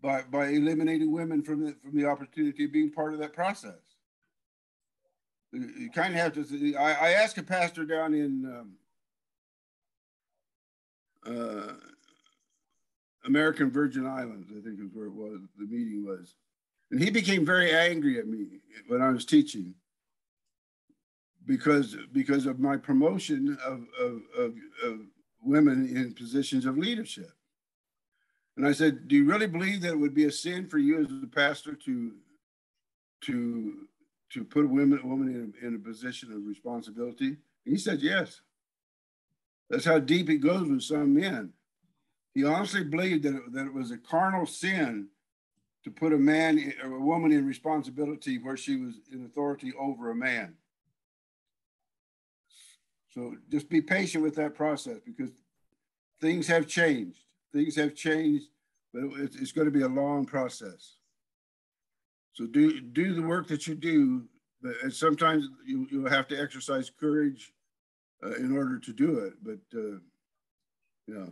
By eliminating women from the opportunity of being part of that process. You kind of have to. I asked a pastor down in American Virgin Islands, I think is where it was, the meeting was. And he became very angry at me when I was teaching because of my promotion of women in positions of leadership. And I said, do you really believe that it would be a sin for you as a pastor to put a woman in a position of responsibility? And he said, yes. That's how deep it goes with some men. He honestly believed that it was a carnal sin to put a man or a woman in responsibility where she was in authority over a man. So just be patient with that process, because things have changed. Things have changed, but it's going to be a long process. So do the work that you do, but sometimes you have to exercise courage in order to do it. But yeah,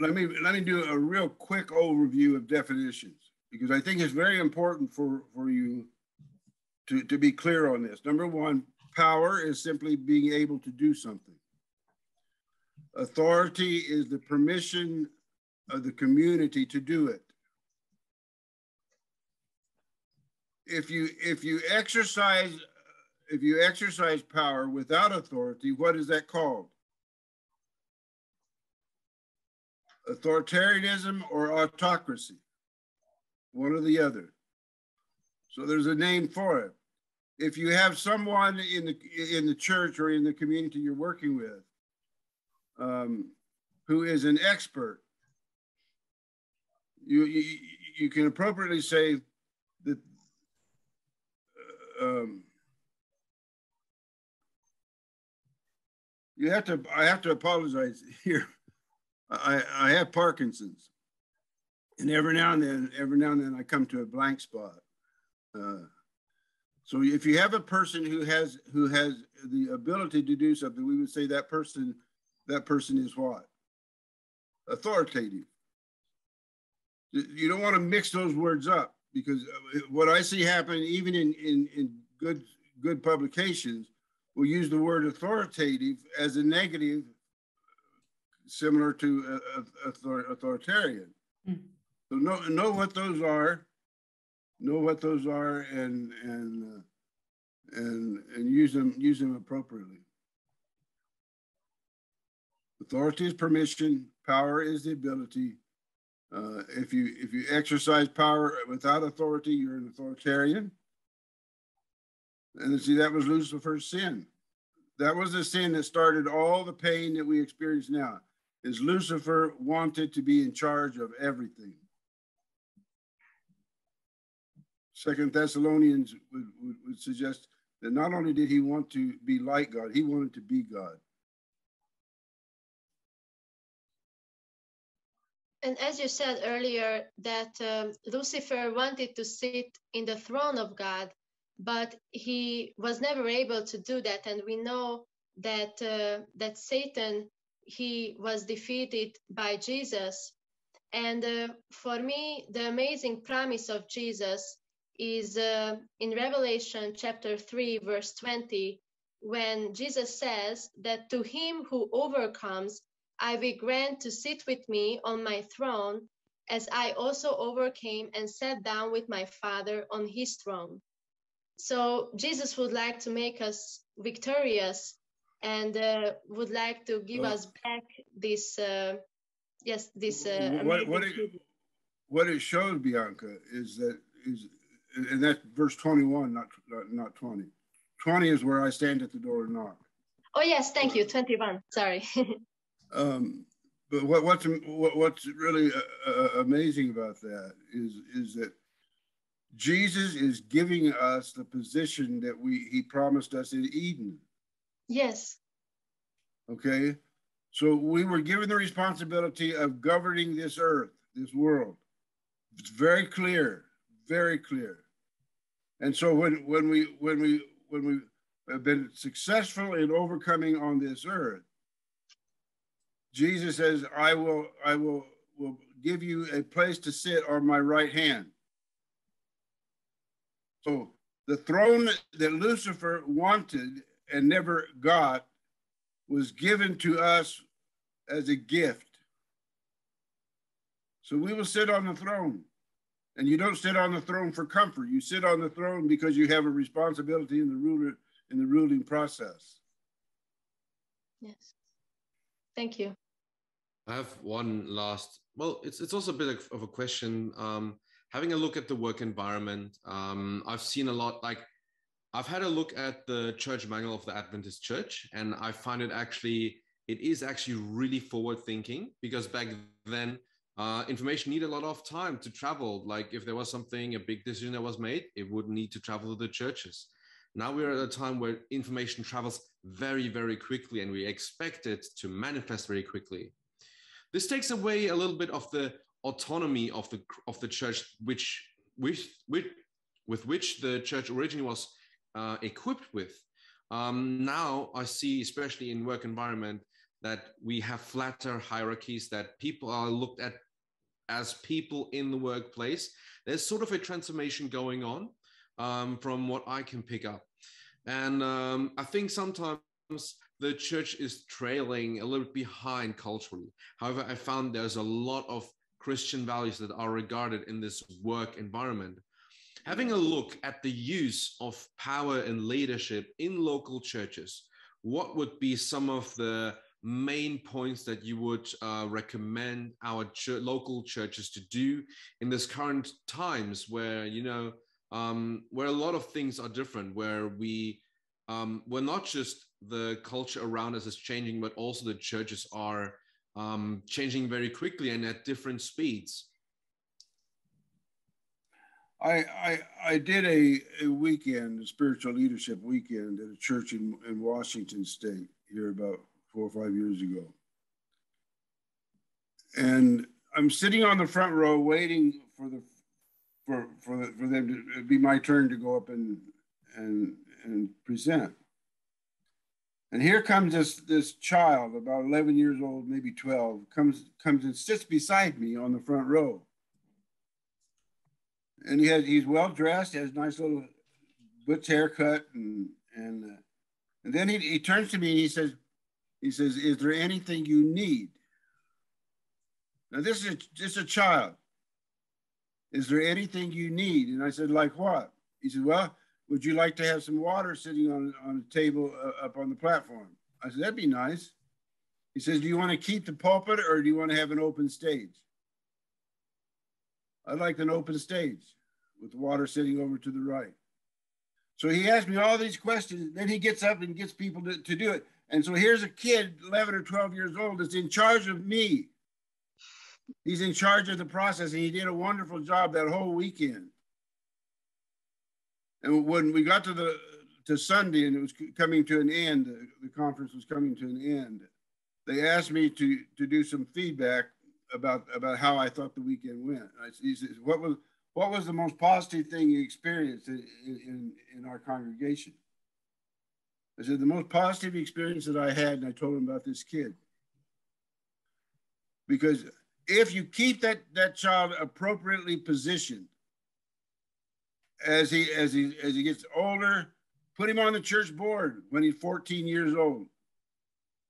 let me do a real quick overview of definitions, because I think it's very important for you to be clear on this. Number one, power is simply being able to do something. Authority is the permission of the community to do it. If you exercise power without authority, what is that called? Authoritarianism or autocracy? One or the other. So there's a name for it. If you have someone in the church or in the community you're working with who is an expert, you can appropriately say that you have to. I have to apologize here. I have Parkinson's, and every now and then, I come to a blank spot. So if you have a person who has the ability to do something, we would say that person is what? Authoritative. You don't want to mix those words up, because what I see happen, even in good publications, will use the word authoritative as a negative, similar to authoritarian. Mm-hmm. So know what those are. Know what those are, and use them appropriately. Authority is permission. Power is the ability. If you exercise power without authority, you're an authoritarian. And see, that was Lucifer's sin. That was the sin that started all the pain that we experience now. Is Lucifer wanted to be in charge of everything. 2 Thessalonians would suggest that not only did he want to be like God, he wanted to be God. And as you said earlier, that Lucifer wanted to sit in the throne of God, but he was never able to do that. And we know that Satan, he was defeated by Jesus. And for me, the amazing promise of Jesus is in Revelation chapter 3, verse 20, when Jesus says that to him who overcomes, I will grant to sit with me on my throne, as I also overcame and sat down with my Father on his throne. So Jesus would like to make us victorious, and would like to give us back this, what it shows, Bianca, is that and that's verse 21, not 20. 20 is where I stand at the door and knock. Oh, yes, thank you. 21, sorry. But what's really amazing about that is that Jesus is giving us the position that he promised us in Eden. Yes. Okay, so we were given the responsibility of governing this earth, this world. It's very clear. Very clear. And so when we have been successful in overcoming on this earth, Jesus says, I will give you a place to sit on my right hand. So the throne that Lucifer wanted and never got was given to us as a gift. So we will sit on the throne. And you don't sit on the throne for comfort. You sit on the throne because you have a responsibility in the ruling process. Yes. Thank you. I have one last. Well, it's also a bit of a question. Having a look at the work environment, I've seen a lot. Like, I've had a look at the church manual of the Adventist Church, and I find it is actually really forward thinking, because back then, information need a lot of time to travel. Like, if there was a big decision that was made, it would need to travel to the churches. Now we're at a time where information travels very, very quickly, and we expect it to manifest very quickly. This takes away a little bit of the autonomy of the church, with which the church originally was equipped with. Now I see, especially in work environment, that we have flatter hierarchies, that people are looked at as people in the workplace. There's sort of a transformation going on from what I can pick up. And I think sometimes the church is trailing a little bit behind culturally. However, I found there's a lot of Christian values that are regarded in this work environment. Having a look at the use of power and leadership in local churches, what would be some of the main points that you would recommend our local churches to do in this current times where, you know, where a lot of things are different, where we're not just the culture around us is changing, but also the churches are changing very quickly and at different speeds? I did a weekend, a spiritual leadership weekend at a church in Washington State here about 4 or 5 years ago. And I'm sitting on the front row waiting for them to be my turn to go up and present. And here comes this child, about 11 years old, maybe 12, comes and sits beside me on the front row. And he's well dressed, has nice little butch haircut, and then he turns to me and he says, "Is there anything you need?" Now this is just a child. "Is there anything you need?" And I said, "Like what?" He said, "Well, would you like to have some water sitting on a table up on the platform?" I said, "That'd be nice." He says, "Do you want to keep the pulpit or do you want to have an open stage?" "I'd like an open stage with water sitting over to the right." So he asked me all these questions. Then he gets up and gets people to do it. And so here's a kid, 11 or 12 years old, that's in charge of me. He's in charge of the process, and he did a wonderful job that whole weekend. And when we got to Sunday and it was coming to an end, the conference was coming to an end, they asked me to do some feedback about how I thought the weekend went. He says, what was the most positive thing you experienced in our congregation? I said, the most positive experience that I had, and I told him about this kid. Because if you keep that child appropriately positioned, as he gets older, put him on the church board when he's 14 years old.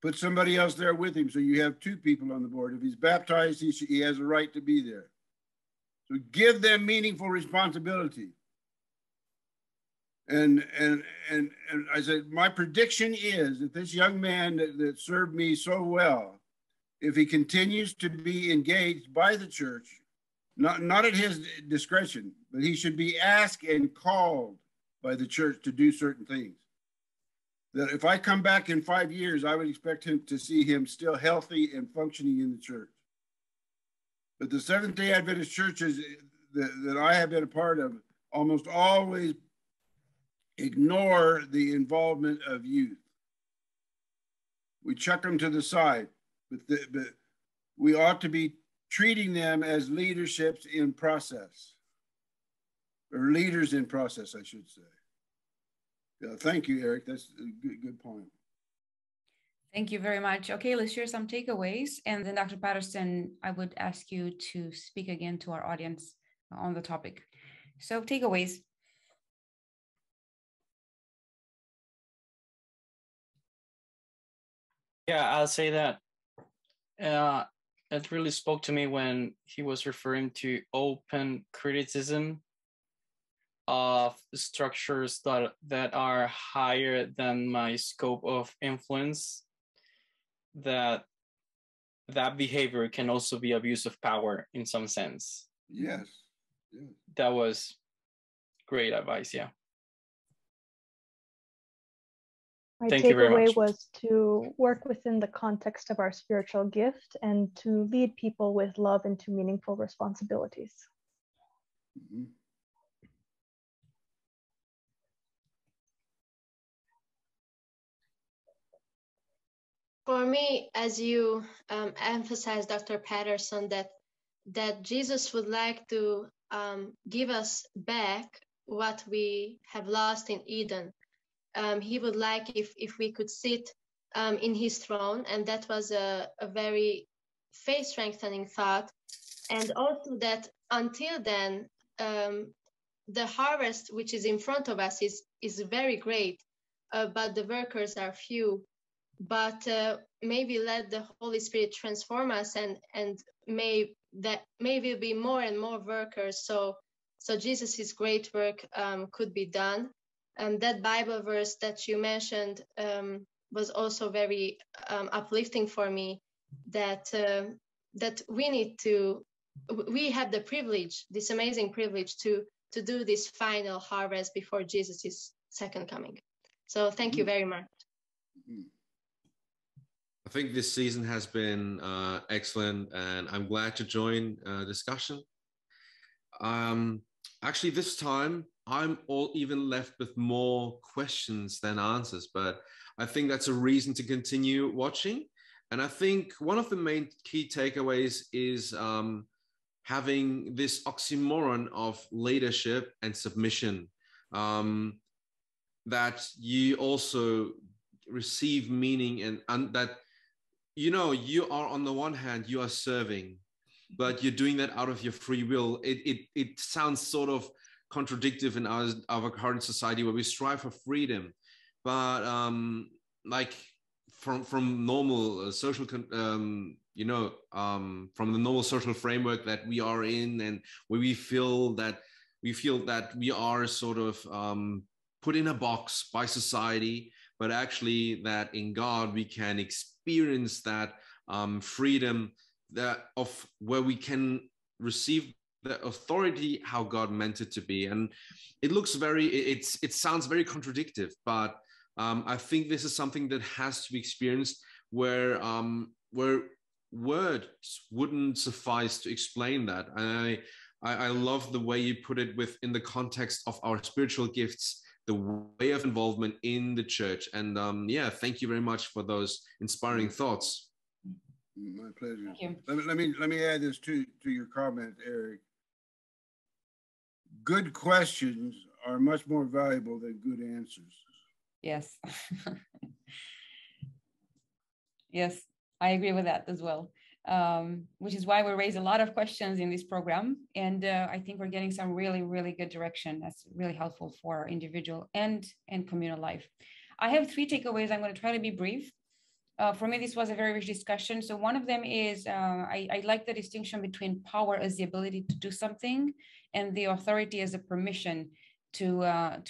Put somebody else there with him, so you have two people on the board. If he's baptized, he has a right to be there. So give them meaningful responsibility. And I said, my prediction is that this young man that served me so well, if he continues to be engaged by the church, not at his discretion, but he should be asked and called by the church to do certain things. That if I come back in 5 years, I would expect him to see him still healthy and functioning in the church. But the Seventh-day Adventist churches that I have been a part of almost always ignore the involvement of youth. We chuck them to the side. But we ought to be treating them as leaderships in process, or leaders in process, I should say. Yeah, thank you, Eric. That's a good point. Thank you very much. Okay, let's share some takeaways. And then Dr. Patterson, I would ask you to speak again to our audience on the topic. So takeaways. Yeah, I'll say that. That really spoke to me when he was referring to open criticism of structures that are higher than my scope of influence, that behavior can also be abuse of power in some sense. Yes. Yeah. That was great advice, yeah. My takeaway was to work within the context of our spiritual gift and to lead people with love into meaningful responsibilities. Mm-hmm. For me, as you emphasized, Dr. Patterson, that Jesus would like to give us back what we have lost in Eden. He would like if we could sit in his throne, and that was a very faith-strengthening thought. And also that until then, the harvest which is in front of us is very great, but the workers are few. But maybe let the Holy Spirit transform us, and may there be more and more workers, so Jesus' great work could be done. And that Bible verse that you mentioned was also very uplifting for me, that we have the privilege, this amazing privilege, to do this final harvest before Jesus' second coming. So thank you very much. I think this season has been excellent, and I'm glad to join discussion. Actually, this time, I'm even left with more questions than answers, but I think that's a reason to continue watching. And I think one of the main key takeaways is having this oxymoron of leadership and submission, that you also receive meaning and that, you know, you are on the one hand, you are serving, but you're doing that out of your free will. It sounds sort of contradictive in our current society where we strive for freedom, but like, from normal social, from the normal social framework that we are in, and where we feel that we are sort of put in a box by society, but actually that in God we can experience that freedom, that of where we can receive the authority how God meant it to be. And it looks it sounds very contradictive, but I think this is something that has to be experienced, where words wouldn't suffice to explain that. And I love the way you put it in the context of our spiritual gifts, the way of involvement in the church. And yeah, thank you very much for those inspiring thoughts. My pleasure. Thank you. Let me add this to your comment, Eric. Good questions are much more valuable than good answers. Yes. Yes, I agree with that as well, which is why we raise a lot of questions in this program. And I think we're getting some really, really good direction that's really helpful for our individual and communal life. I have three takeaways. I'm going to try to be brief. For me, this was a very rich discussion. So one of them is I like the distinction between power as the ability to do something and the authority as a permission to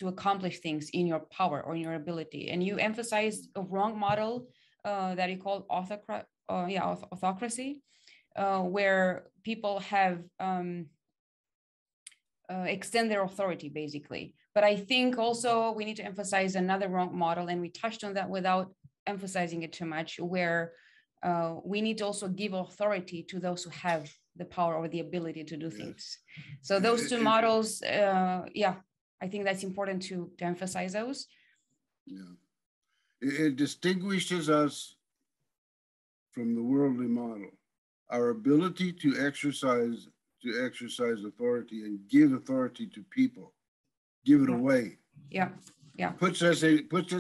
accomplish things in your power or in your ability. And you emphasized a wrong model that you call autocracy, where people have extend their authority basically. But I think also we need to emphasize another wrong model, and we touched on that without emphasizing it too much, where we need to also give authority to those who have the power or the ability to do things. So those two models, I think that's important to emphasize those. Yeah, it distinguishes us from the worldly model. Our ability to exercise authority and give authority to people, give it away. Yeah, yeah. Puts us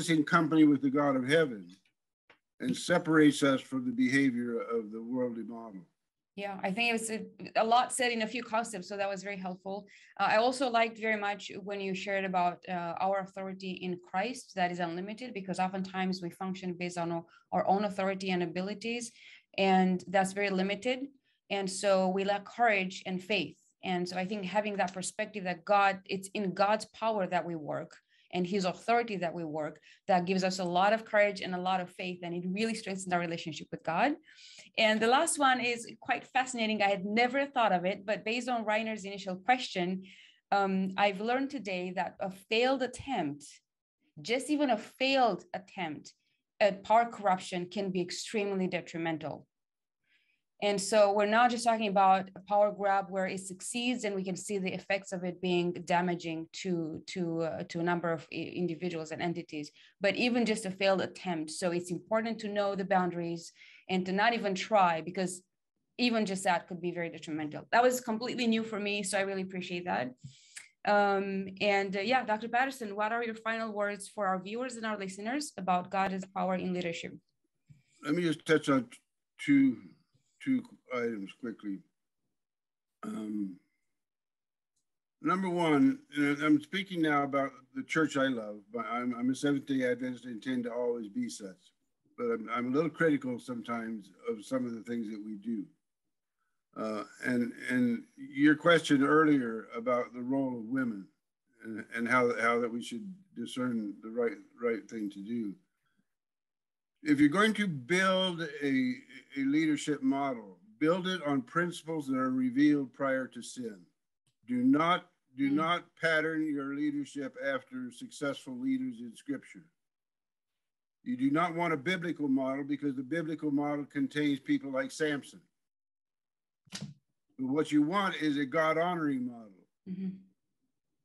in company with the God of heaven, and separates us from the behavior of the worldly model. Yeah, I think it was a lot said in a few concepts, so that was very helpful. I also liked very much when you shared about our authority in Christ that is unlimited, because oftentimes we function based on our own authority and abilities, and that's very limited. And so we lack courage and faith. And so I think having that perspective that it's in God's power that we work, and his authority that we work, that gives us a lot of courage and a lot of faith, and it really strengthens our relationship with God. And the last one is quite fascinating. I had never thought of it, but based on Reiner's initial question, I've learned today that a failed attempt, just even a failed attempt at power corruption, can be extremely detrimental. And so we're not just talking about a power grab where it succeeds and we can see the effects of it being damaging to a number of individuals and entities, but even just a failed attempt. So it's important to know the boundaries and to not even try, because even just that could be very detrimental. That was completely new for me, so I really appreciate that. Yeah, Dr. Patterson, what are your final words for our viewers and our listeners about God's power in leadership? Let me just touch on two items quickly. Number one, and I'm speaking now about the church I love, but I'm a Seventh-day Adventist and intend to always be such, but I'm a little critical sometimes of some of the things that we do. And your question earlier about the role of women and how that we should discern the right thing to do. If you're going to build a leadership model, build it on principles that are revealed prior to sin. Do not pattern your leadership after successful leaders in Scripture. You do not want a biblical model, because the biblical model contains people like Samson. But what you want is a God-honoring model. Mm-hmm.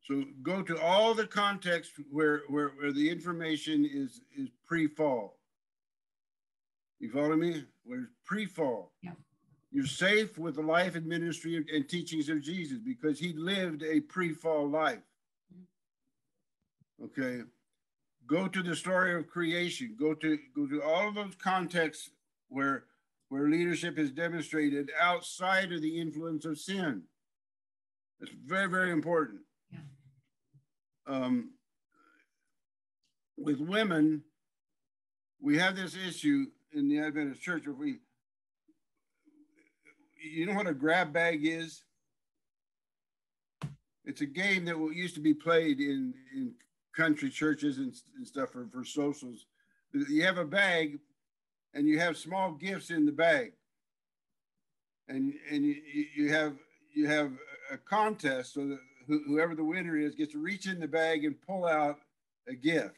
So go to all the context where the information is pre-fall. You follow me? Where's pre-fall? Yeah. You're safe with the life and ministry and teachings of Jesus, because he lived a pre-fall life. Okay. Go to the story of creation. Go to all of those contexts where leadership is demonstrated outside of the influence of sin. It's very, very important. Yeah. With women, we have this issue in the Adventist Church. You know what a grab bag is? It's a game that used to be played in country churches and stuff for socials. You have a bag, and you have small gifts in the bag, and you have a contest, so that whoever the winner is gets to reach in the bag and pull out a gift,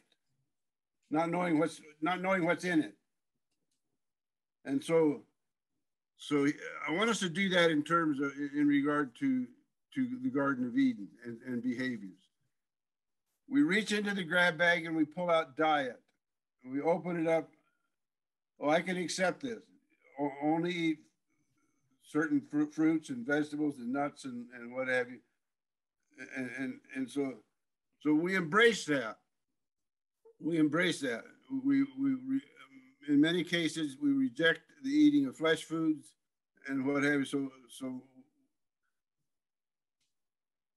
not knowing what's in it. And so I want us to do that in terms of, in regard to the Garden of Eden and behaviors. We reach into the grab bag and we pull out diet. We open it up. Oh, I can accept this. Only eat certain fruits and vegetables and nuts and what have you. And so we embrace that. We in many cases, we reject the eating of flesh foods and what have you.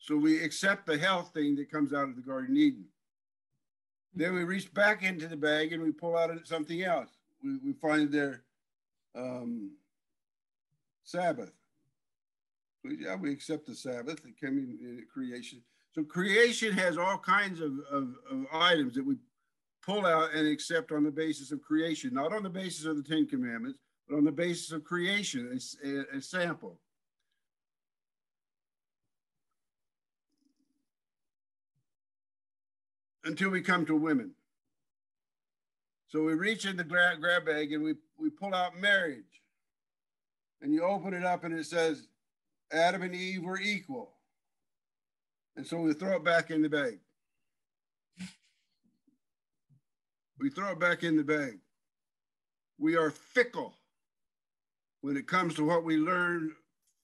So we accept the health thing that comes out of the Garden of Eden. Then we reach back into the bag and we pull out something else. We find their Sabbath. We accept the Sabbath. It came in creation. So creation has all kinds of items that we pull out and accept on the basis of creation, not on the basis of the Ten Commandments, but on the basis of creation, a sample. Until we come to women. So we reach in the grab bag and we pull out marriage. And you open it up and it says, Adam and Eve were equal. And so we throw it back in the bag. We throw it back in the bag. We are fickle when it comes to what we learn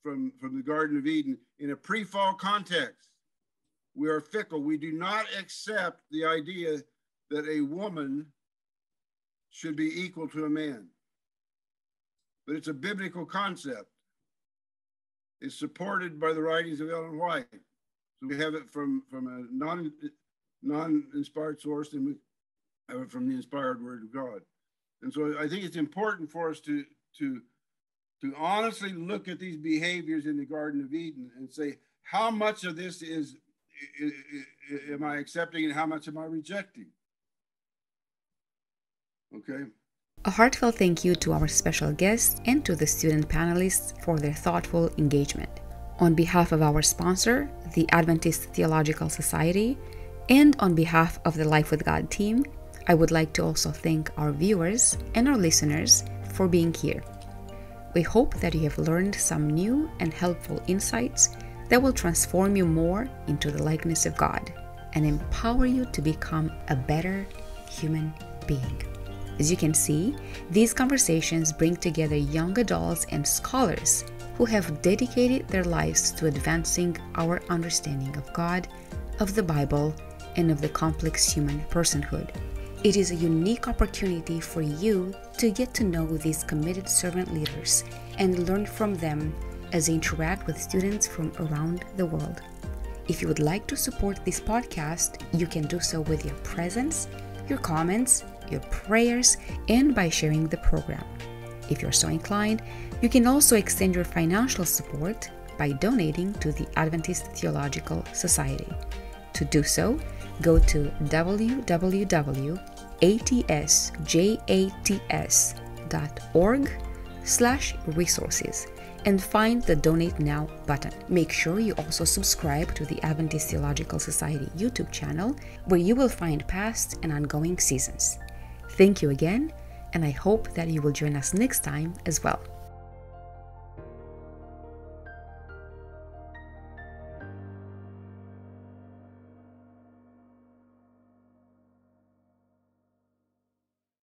from the Garden of Eden in a pre-fall context. We are fickle. We do not accept the idea that a woman should be equal to a man. But it's a biblical concept. It's supported by the writings of Ellen White. So we have it from a non-inspired source, and we have it from the inspired Word of God. And so I think it's important for us to honestly look at these behaviors in the Garden of Eden and say, how much of this is am I accepting and how much am I rejecting? Okay. A heartfelt thank you to our special guests and to the student panelists for their thoughtful engagement. On behalf of our sponsor, the Adventist Theological Society, and on behalf of the Life with God team, I would like to also thank our viewers and our listeners for being here. We hope that you have learned some new and helpful insights that will transform you more into the likeness of God and empower you to become a better human being. As you can see, these conversations bring together young adults and scholars who have dedicated their lives to advancing our understanding of God, of the Bible, and of the complex human personhood. It is a unique opportunity for you to get to know these committed servant leaders and learn from them as they interact with students from around the world. If you would like to support this podcast, you can do so with your presence, your comments, your prayers, and by sharing the program. If you're so inclined, you can also extend your financial support by donating to the Adventist Theological Society. To do so, go to www.atsjats.org/resources and find the Donate Now button. Make sure you also subscribe to the Adventist Theological Society YouTube channel, where you will find past and ongoing seasons. Thank you again, and I hope that you will join us next time as well.